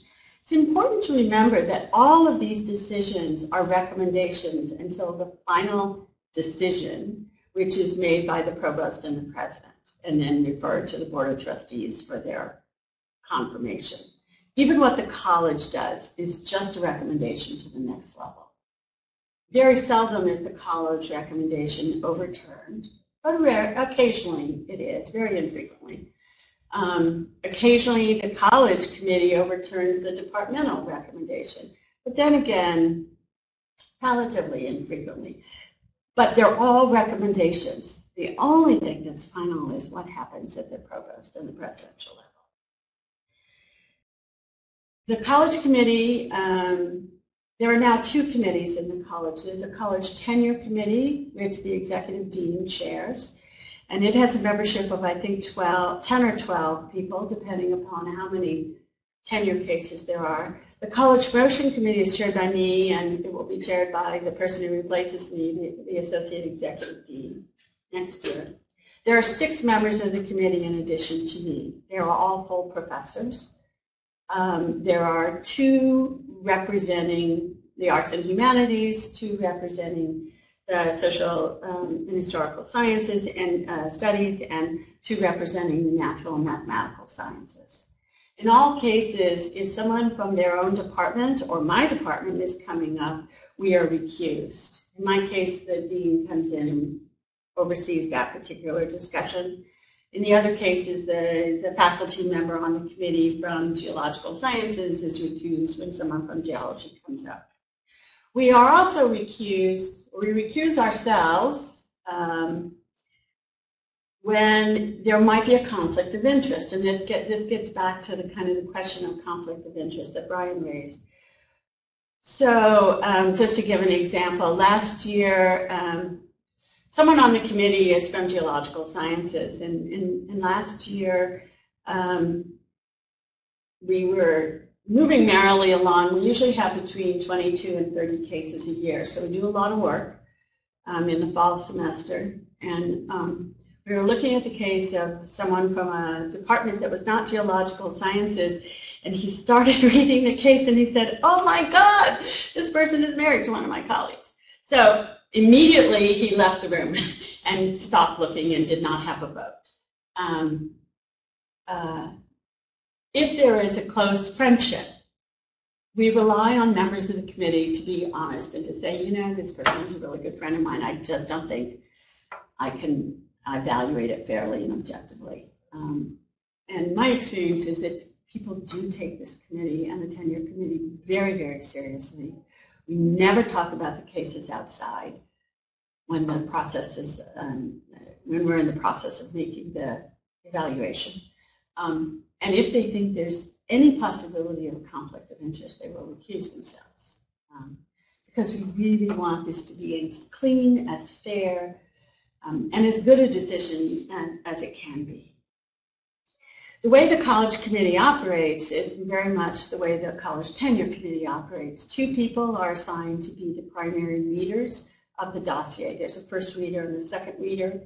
It's important to remember that all of these decisions are recommendations until the final decision, which is made by the provost and the president, and then referred to the Board of Trustees for their confirmation. Even what the college does is just a recommendation to the next level. Very seldom is the college recommendation overturned, but occasionally it is, very infrequently. Occasionally the college committee overturns the departmental recommendation, but then again, relatively infrequently. But they're all recommendations. The only thing that's final is what happens at the provost and the presidential level. The college committee, there are now two committees in the college. There's a college tenure committee, which the executive dean chairs, and it has a membership of, I think, 10 or 12 people, depending upon how many tenure cases there are. The college promotion committee is chaired by me, and it will be chaired by the person who replaces me, the associate executive dean, next year. There are 6 members of the committee in addition to me. They are all full professors. There are 2 representing the arts and humanities, 2 representing the social and historical sciences and studies, and 2 representing the natural and mathematical sciences. In all cases, if someone from their own department or my department is coming up, we are recused. In my case, the dean comes in and oversees that particular discussion. In the other cases, the faculty member on the committee from geological sciences is recused when someone from geology comes up. We are also recused, we recuse ourselves when there might be a conflict of interest. And this gets back to the kind of the question of conflict of interest that Brian raised. So just to give an example, last year, someone on the committee is from geological sciences, and last year we were moving merrily along. We usually have between 22 and 30 cases a year, so we do a lot of work in the fall semester, and we were looking at the case of someone from a department that was not geological sciences, and he started reading the case and he said, "Oh my God, this person is married to one of my colleagues." So immediately he left the room and stopped looking and did not have a vote. If there is a close friendship, we rely on members of the committee to be honest and to say, you know, this person is a really good friend of mine. I just don't think I can evaluate it fairly and objectively. And my experience is that people do take this committee and the tenure committee very, very seriously. We never talk about the cases outside when the process is when we're in the process of making the evaluation. And if they think there's any possibility of a conflict of interest, they will recuse themselves because we really want this to be as clean, as fair, and as good a decision as it can be. The way the college committee operates is very much the way the college tenure committee operates. 2 people are assigned to be the primary readers of the dossier. There's a first reader and a second reader.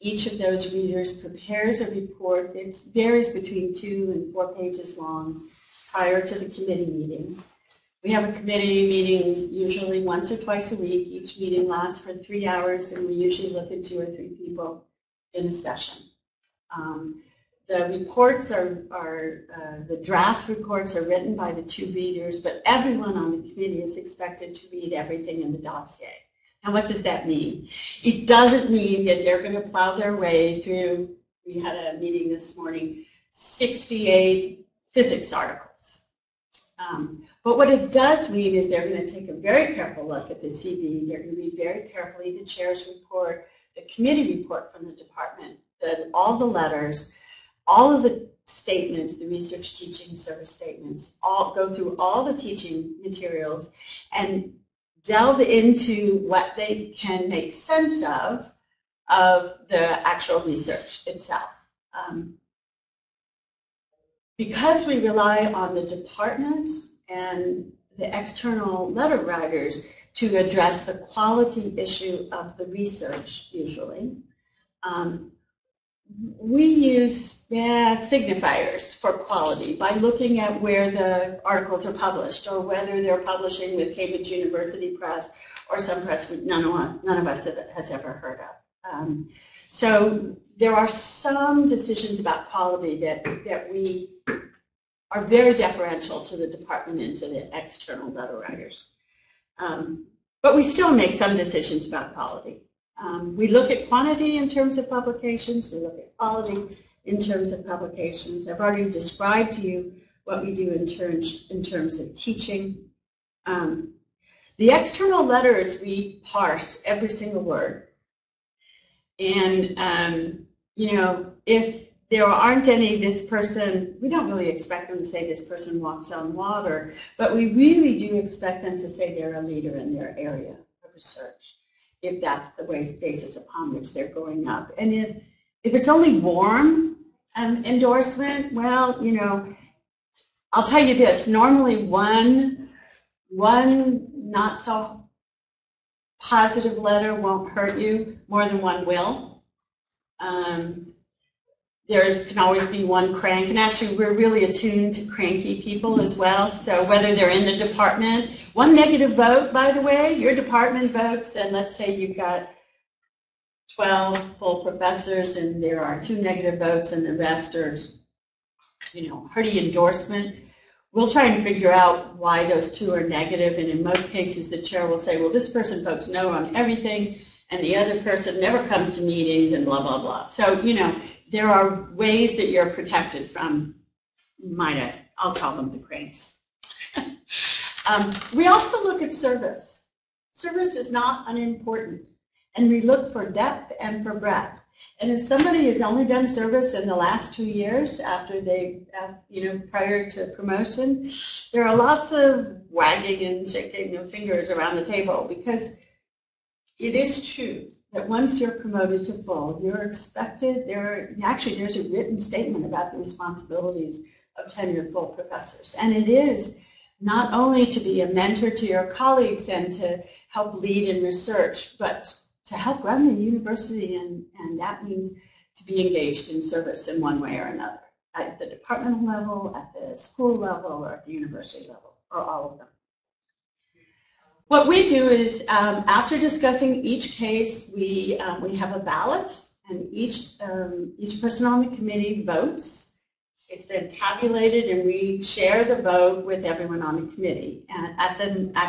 Each of those readers prepares a report. It varies between 2 and 4 pages long prior to the committee meeting. We have a committee meeting usually once or twice a week. Each meeting lasts for 3 hours, and we usually look at 2 or 3 people in a session. The reports the draft reports are written by the 2 readers, but everyone on the committee is expected to read everything in the dossier. Now, what does that mean? It doesn't mean that they're going to plow their way through, we had a meeting this morning, 68 physics articles. But what it does mean is they're going to take a very careful look at the CV. They're going to read very carefully the chair's report, the committee report from the department, all the letters, all of the statements, the research teaching service statements, go through all the teaching materials and delve into what they can make sense of the actual research itself. Because we rely on the department and the external letter writers to address the quality issue of the research usually, we use signifiers for quality by looking at where the articles are published, or whether they're publishing with Cambridge University Press or some press none of us has ever heard of. So there are some decisions about quality that we are very deferential to the department and to the external letter writers. But we still make some decisions about quality. We look at quantity in terms of publications. We look at quality in terms of publications. I've already described to you what we do in terms of teaching. The external letters, we parse every single word. And, you know, if there aren't any, this person, we don't really expect them to say this person walks on water, but we really do expect them to say they're a leader in their area of research, if that's the basis upon which they're going up. And if it's only warm endorsement, well, you know, I'll tell you this, normally one not so positive letter won't hurt you, more than one will. There can always be one crank, and actually we're really attuned to cranky people as well, so whether they're in the department, one negative vote, by the way, your department votes, and let's say you've got 12 full professors and there are 2 negative votes and the rest are, you know, hearty endorsement. We'll try and figure out why those 2 are negative, and in most cases the chair will say, well, this person votes no on everything and the other person never comes to meetings and blah, blah, blah. So, you know, there are ways that you're protected from, I'll call them the cranks. We also look at service. Service is not unimportant, and we look for depth and for breadth. And if somebody has only done service in the last 2 years after they, you know, prior to promotion, there are lots of wagging and shaking of fingers around the table, because it is true that once you're promoted to full, you're expected, actually there's a written statement about the responsibilities of tenured full professors. And it is not only to be a mentor to your colleagues and to help lead in research, but to help run the university, and that means to be engaged in service in one way or another, at the departmental level, at the school level, or at the university level, or all of them. What we do is, after discussing each case, we have a ballot, and each person on the committee votes. It's then tabulated, and we share the vote with everyone on the committee at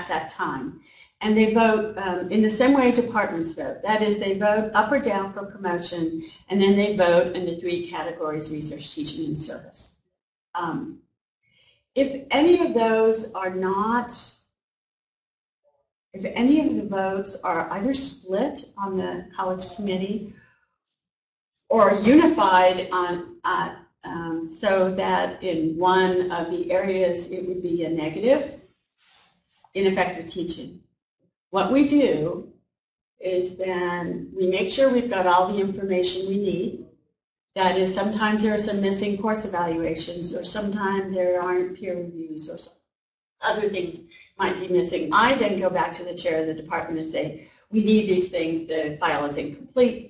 that time. And they vote in the same way departments vote. That is, they vote up or down for promotion, and then they vote in the 3 categories: research, teaching, and service. If any of the votes are either split on the college committee or unified on, so that in one of the areas it would be a negative, ineffective teaching. What we do is then we make sure we've got all the information we need. That is, sometimes there are some missing course evaluations, or sometimes there aren't peer reviews, or some other things might be missing. I then go back to the chair of the department and say, we need these things, the file is incomplete.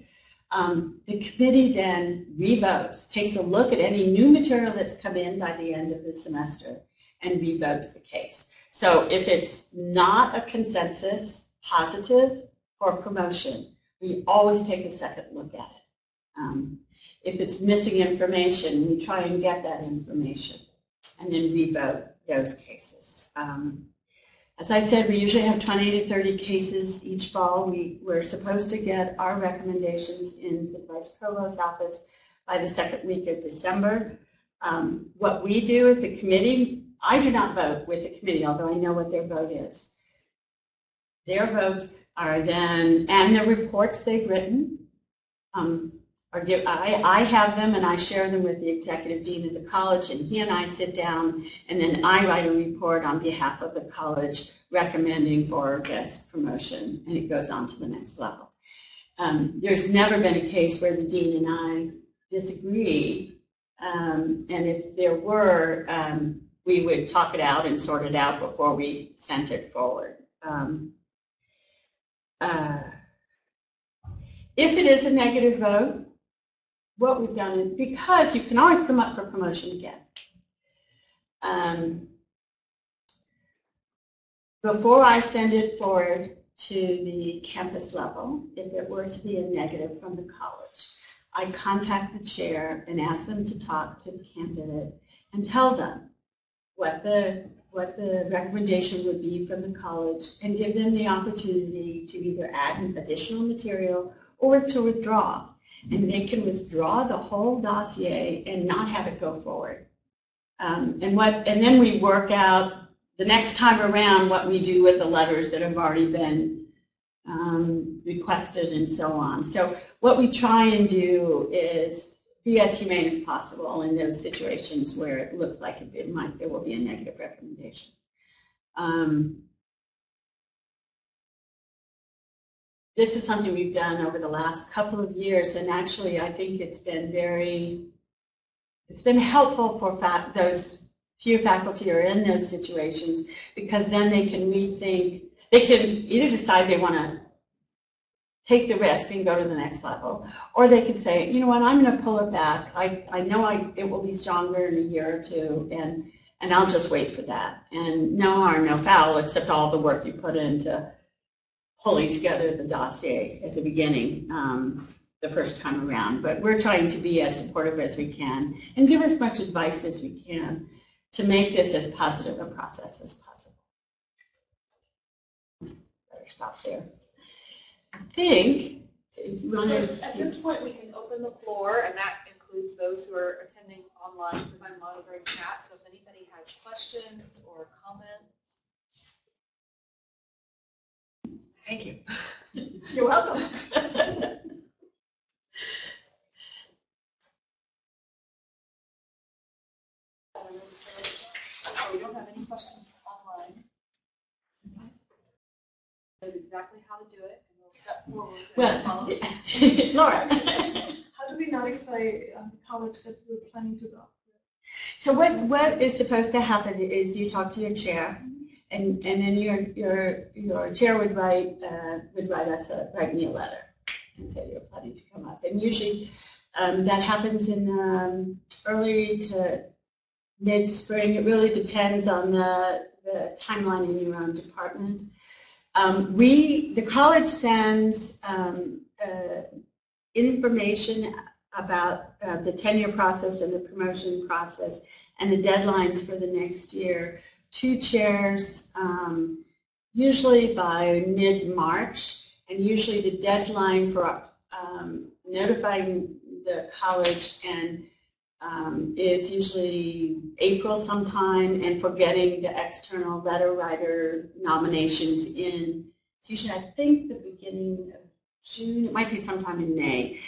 The committee then revotes, takes a look at any new material that's come in by the end of the semester, and revotes the case. So if it's not a consensus positive for promotion, we always take a second look at it. If it's missing information, we try and get that information and then revote those cases. As I said, we usually have 20 to 30 cases each fall. We're supposed to get our recommendations into the Vice Provost's office by the 2nd week of December. What we do is, the committee, I do not vote with the committee, although I know what their vote is. Their votes are then, and the reports they've written, I have them and I share them with the executive dean of the college, and he and I sit down, and then I write a report on behalf of the college recommending for or against promotion, and it goes on to the next level. There's never been a case where the dean and I disagree, and if there were, we would talk it out and sort it out before we sent it forward. If it is a negative vote, what we've done is, because you can always come up for promotion again. Before I send it forward to the campus level, if it were to be a negative from the college, I contact the chair and ask them to talk to the candidate and tell them what the recommendation would be from the college, and give them the opportunity to either add additional material or to withdraw. And they can withdraw the whole dossier and not have it go forward. And then we work out the next time around what we do with the letters that have already been requested and so on. So what we try and do is be as humane as possible in those situations where it looks like there will be a negative recommendation. This is something we've done over the last couple of years, and actually I think it's been helpful for those few faculty are in those situations, because then they can rethink. They can either decide they want to take the risk and go to the next level, or they can say, you know what, I'm going to pull it back. I know it will be stronger in a year or two, and I'll just wait for that. And no harm, no foul, except all the work you put into pulling together the dossier at the beginning the first time around. But we're trying to be as supportive as we can and give as much advice as we can to make this as positive a process as possible. Better stop there. I think, if you want to... At this point, we can open the floor, and that includes those who are attending online, because I'm monitoring chat, so if anybody has questions or comments. Thank you. You're welcome. We don't have any questions online. Knows exactly how to do it, and we'll step forward. Well, yeah. Laura, how do we notify the college that we're planning to go? So what is supposed to happen is you talk to your chair, and then your chair would write me a letter and say you're planning to come up. And usually that happens in early to mid-spring. It really depends on the timeline in your own department. The college sends information about the tenure process and the promotion process and the deadlines for the next year to chairs, usually by mid-March, and usually the deadline for notifying the college and is usually April sometime, and for getting the external letter writer nominations in, it's usually I think the beginning of June, it might be sometime in May.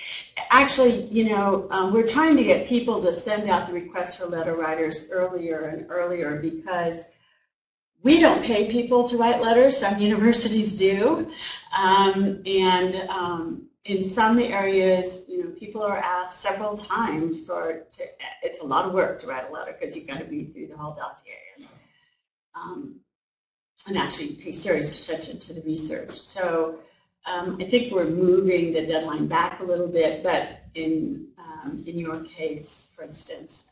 Actually, you know, we're trying to get people to send out the request for letter writers earlier and earlier, because we don't pay people to write letters, some universities do, in some areas, you know, people are asked several times it's a lot of work to write a letter, because you've got to read through the whole dossier and actually pay serious attention to the research. So I think we're moving the deadline back a little bit, but in your case, for instance,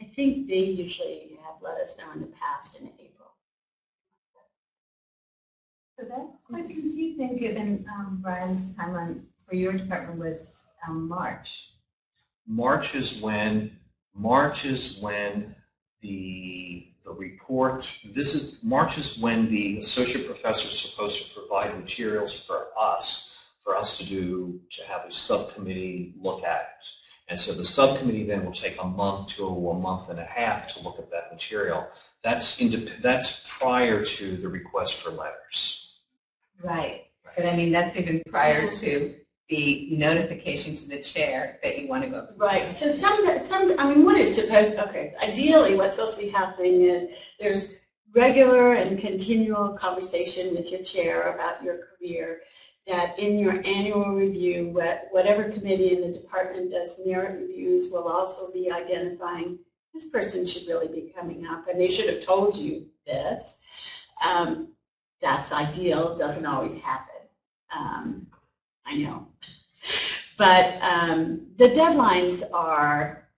I think they usually have let us know in the past in April. So that's quite confusing, given Brian's timeline for your department was March. March is when the report. March is when the associate professor is supposed to provide materials for us to have a subcommittee look at it. And so the subcommittee then will take a month to a month and a half to look at that material. That's prior to the request for letters. Right. But I mean, that's even prior to the notification to the chair that you want to go. Right. So ideally what's supposed to be happening is there's regular and continual conversation with your chair about your career, that in your annual review, whatever committee in the department does merit reviews will also be identifying this person should really be coming up, and they should have told you this. That's ideal. Doesn't always happen. I know. But the deadlines are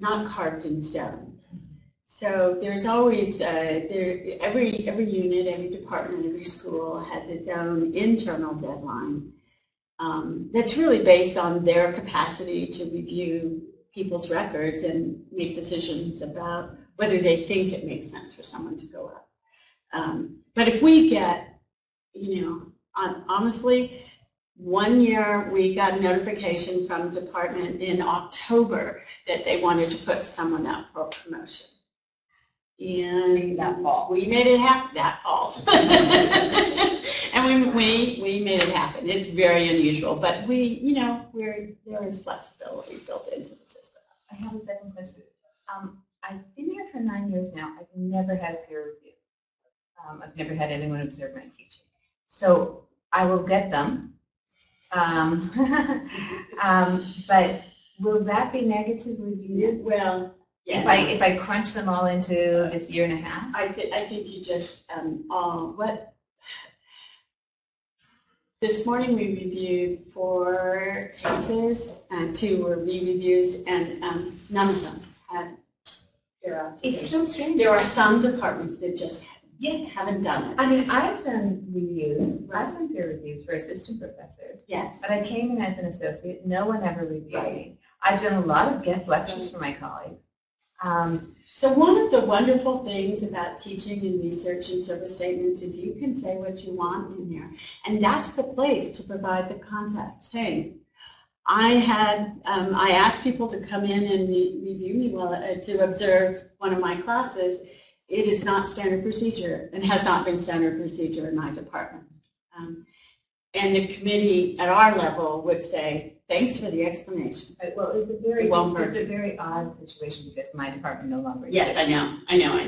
not carved in stone. So there's always, every unit, every department, every school has its own internal deadline that's really based on their capacity to review people's records and make decisions about whether they think it makes sense for someone to go up. But if we get, you know, honestly, one year we got notification from department in October that they wanted to put someone up for a promotion. And that fall. We made it happen that fall. And we made it happen. It's very unusual, but we, you know, there is flexibility built into the system. I have a second question. I've been here for 9 years now. I've never had a peer review. I've never had anyone observe my teaching. So I will get them. But will that be negatively viewed? Well, yes. If I crunch them all into this year and a half? I think you just, this morning we reviewed 4 cases, and 2 were re-reviews, and none of them had their observations. It's so strange. There are some departments that just haven't done it. I mean, I've done reviews. Right. I've done peer reviews for assistant professors. Yes. But I came in as an associate. No one ever reviewed me. I've done a lot of guest lectures for my colleagues. So one of the wonderful things about teaching and research and service statements is you can say what you want in there. And that's the place to provide the context, saying, I asked people to come in and review me to observe one of my classes. It is not standard procedure and has not been standard procedure in my department. And the committee at our level would say, thanks for the explanation. Right, well, it's a very odd situation because my department no longer exists. Yes, I know.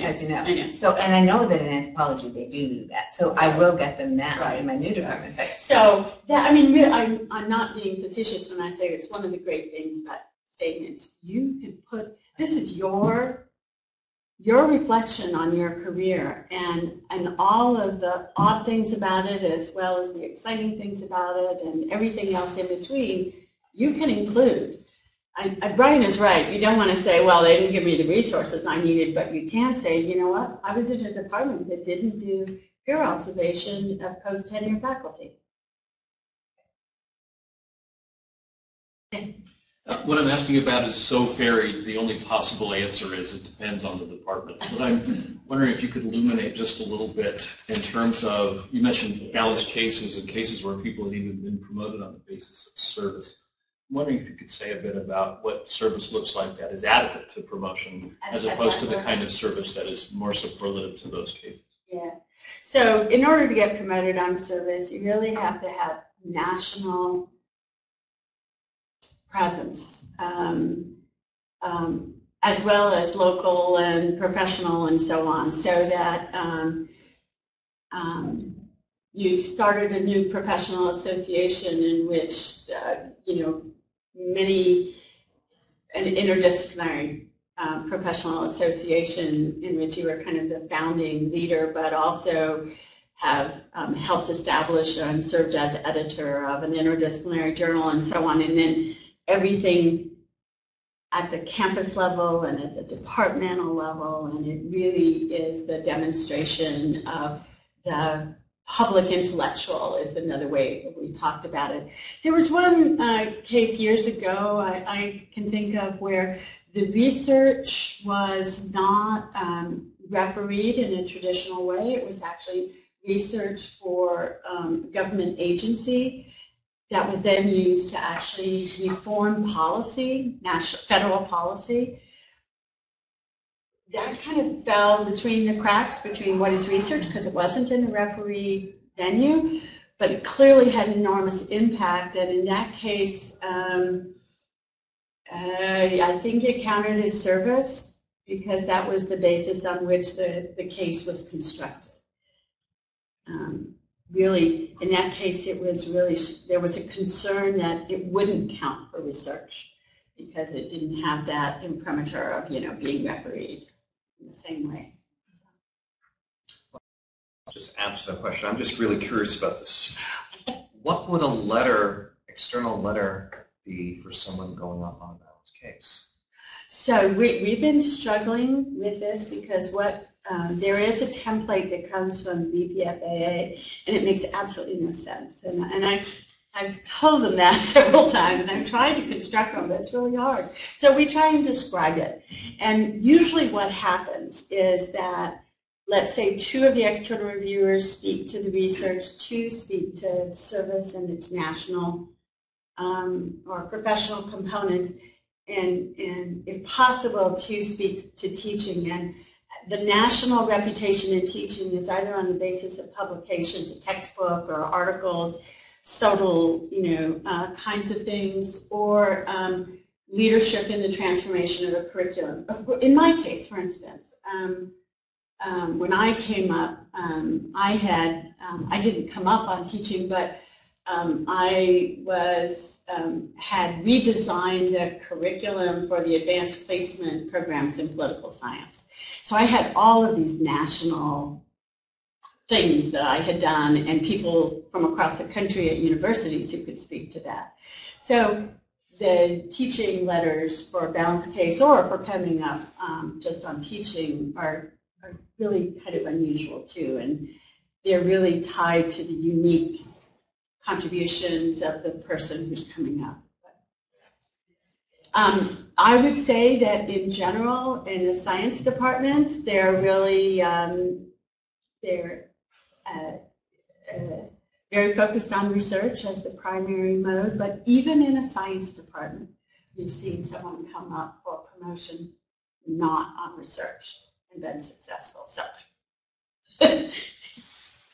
As you know. I know. So, and I know that in anthropology they do that. So I will get them now in my new department. So, that, I mean, really, I'm not being facetious when I say it's one of the great things about statements. You can put, this is your reflection on your career and all of the odd things about it as well as the exciting things about it and everything else in between, you can include. Brian is right. You don't want to say, well, they didn't give me the resources I needed, but you can say, you know what, I was in a department that didn't do peer observation of post-tenure faculty. What I'm asking about is so varied, the only possible answer is it depends on the department. But I'm wondering if you could illuminate just a little bit in terms of, you mentioned balanced cases and cases where people had even been promoted on the basis of service. I'm wondering if you could say a bit about what service looks like that is adequate to promotion as opposed to the kind of service that is more superlative to those cases. Yeah. So in order to get promoted on service, you really have to have national presence, as well as local and professional and so on, so that you started a new professional association in which, you know, an interdisciplinary professional association in which you were kind of the founding leader, but also have helped establish and served as editor of an interdisciplinary journal and so on, and then everything at the campus level and at the departmental level, and it really is the demonstration of the public intellectual is another way that we talked about it. There was one case years ago I can think of where the research was not refereed in a traditional way. It was actually research for a government agency that was then used to actually reform policy, national, federal policy. That kind of fell between the cracks between what is research, because it wasn't in the referee venue, but it clearly had an enormous impact. And in that case, I think it counted as service because that was the basis on which the case was constructed. Really, in that case, it was really, there was a concern that it wouldn't count for research because it didn't have that imprimatur of, you know, being refereed in the same way. So. Just answer that question. I'm just really curious about this. what would a letter, external letter, be for someone going up on a balanced case? So we've been struggling with this because what there is a template that comes from BPFAA, and it makes absolutely no sense. And I've told them that several times, and I've tried to construct them, but it's really hard. So we try and describe it. And usually what happens is that, let's say, two of the external reviewers speak to the research, two speak to service and its national or professional components, and if possible, two speak to teaching. And the national reputation in teaching is either on the basis of publications, a textbook, or articles, subtle, kinds of things, or leadership in the transformation of a curriculum. In my case, for instance, when I came up, I didn't come up on teaching, but I was had redesigned the curriculum for the advanced placement programs in political science. So I had all of these national things that I had done, and people from across the country at universities who could speak to that. So the teaching letters for a balanced case or for coming up just on teaching are really kind of unusual too, and they're really tied to the unique contributions of the person who's coming up. I would say that in general, in the science departments, they're really very focused on research as the primary mode. But even in a science department, you've seen someone come up for promotion not on research and been successful. So.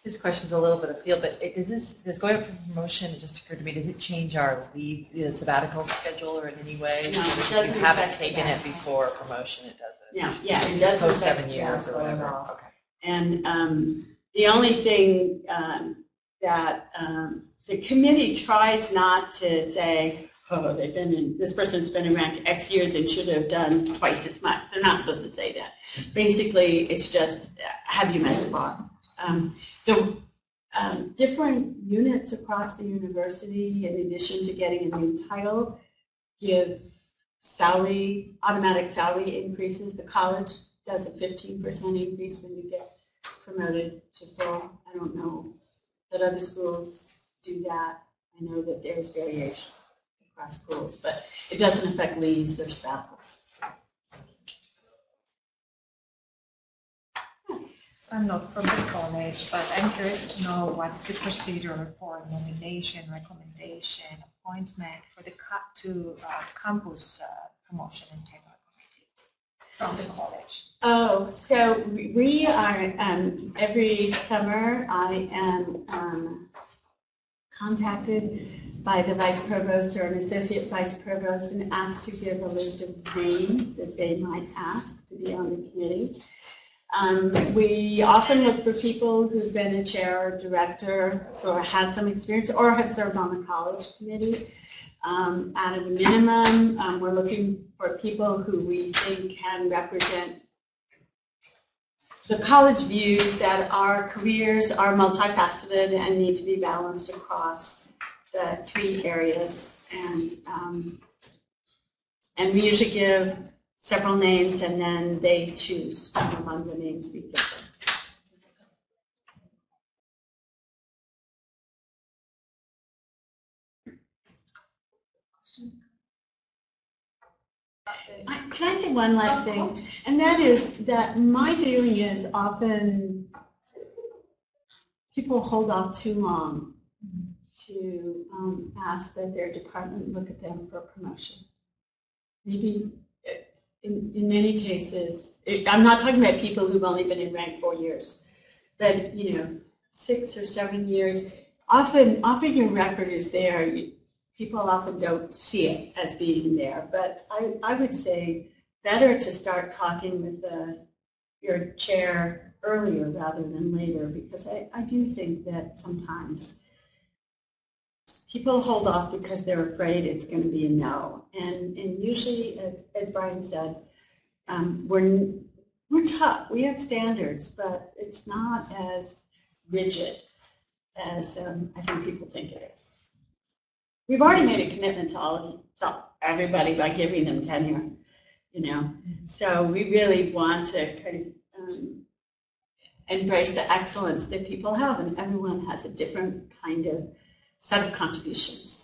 This question's a little bit of field, but does going up for promotion, it just occurred to me, does it change our leave, sabbatical schedule or in any way? No, it doesn't. You haven't taken it before promotion, it doesn't. Yeah, it doesn't. Post 7 years or whatever. Okay. And the only thing that the committee tries not to say, oh, they've been in, this person's been around X years and should have done twice as much. They're not supposed to say that. Basically, it's just, have you met the bar? The different units across the university, in addition to getting a new title, give salary, automatic salary increases. The college does a 15% increase when you get promoted to full. I don't know that other schools do that. I know that there's variation across schools, but it doesn't affect leaves or sabbatical. I'm not from the college, but I'm curious to know what's the procedure for nomination, recommendation, appointment for the campus promotion and tenure committee from the college. Oh, so we are every summer I am contacted by the vice provost or an associate vice provost and asked to give a list of names that they might ask to be on the committee. We often look for people who've been a chair or director, so has some experience, or have served on the college committee. At a minimum, we're looking for people who we think can represent the college views that our careers are multifaceted and need to be balanced across the three areas. And we usually give several names, and then they choose from among the names we give them. Can I say one last thing? And that is that my feeling is often people hold off too long to ask that their department look at them for promotion. Maybe. In many cases, I'm not talking about people who've only been in rank 4 years, but 6 or 7 years. Often your record is there. People often don't see it as being there. But I would say better to start talking with your chair earlier rather than later, because I do think that sometimes people hold off because they're afraid it's going to be a no, and usually, as Brian said, we're tough. We have standards, but it's not as rigid as I think people think it is. We've already made a commitment to everybody by giving them tenure, you know. So we really want to kind of embrace the excellence that people have, and everyone has a different kind of set of contributions.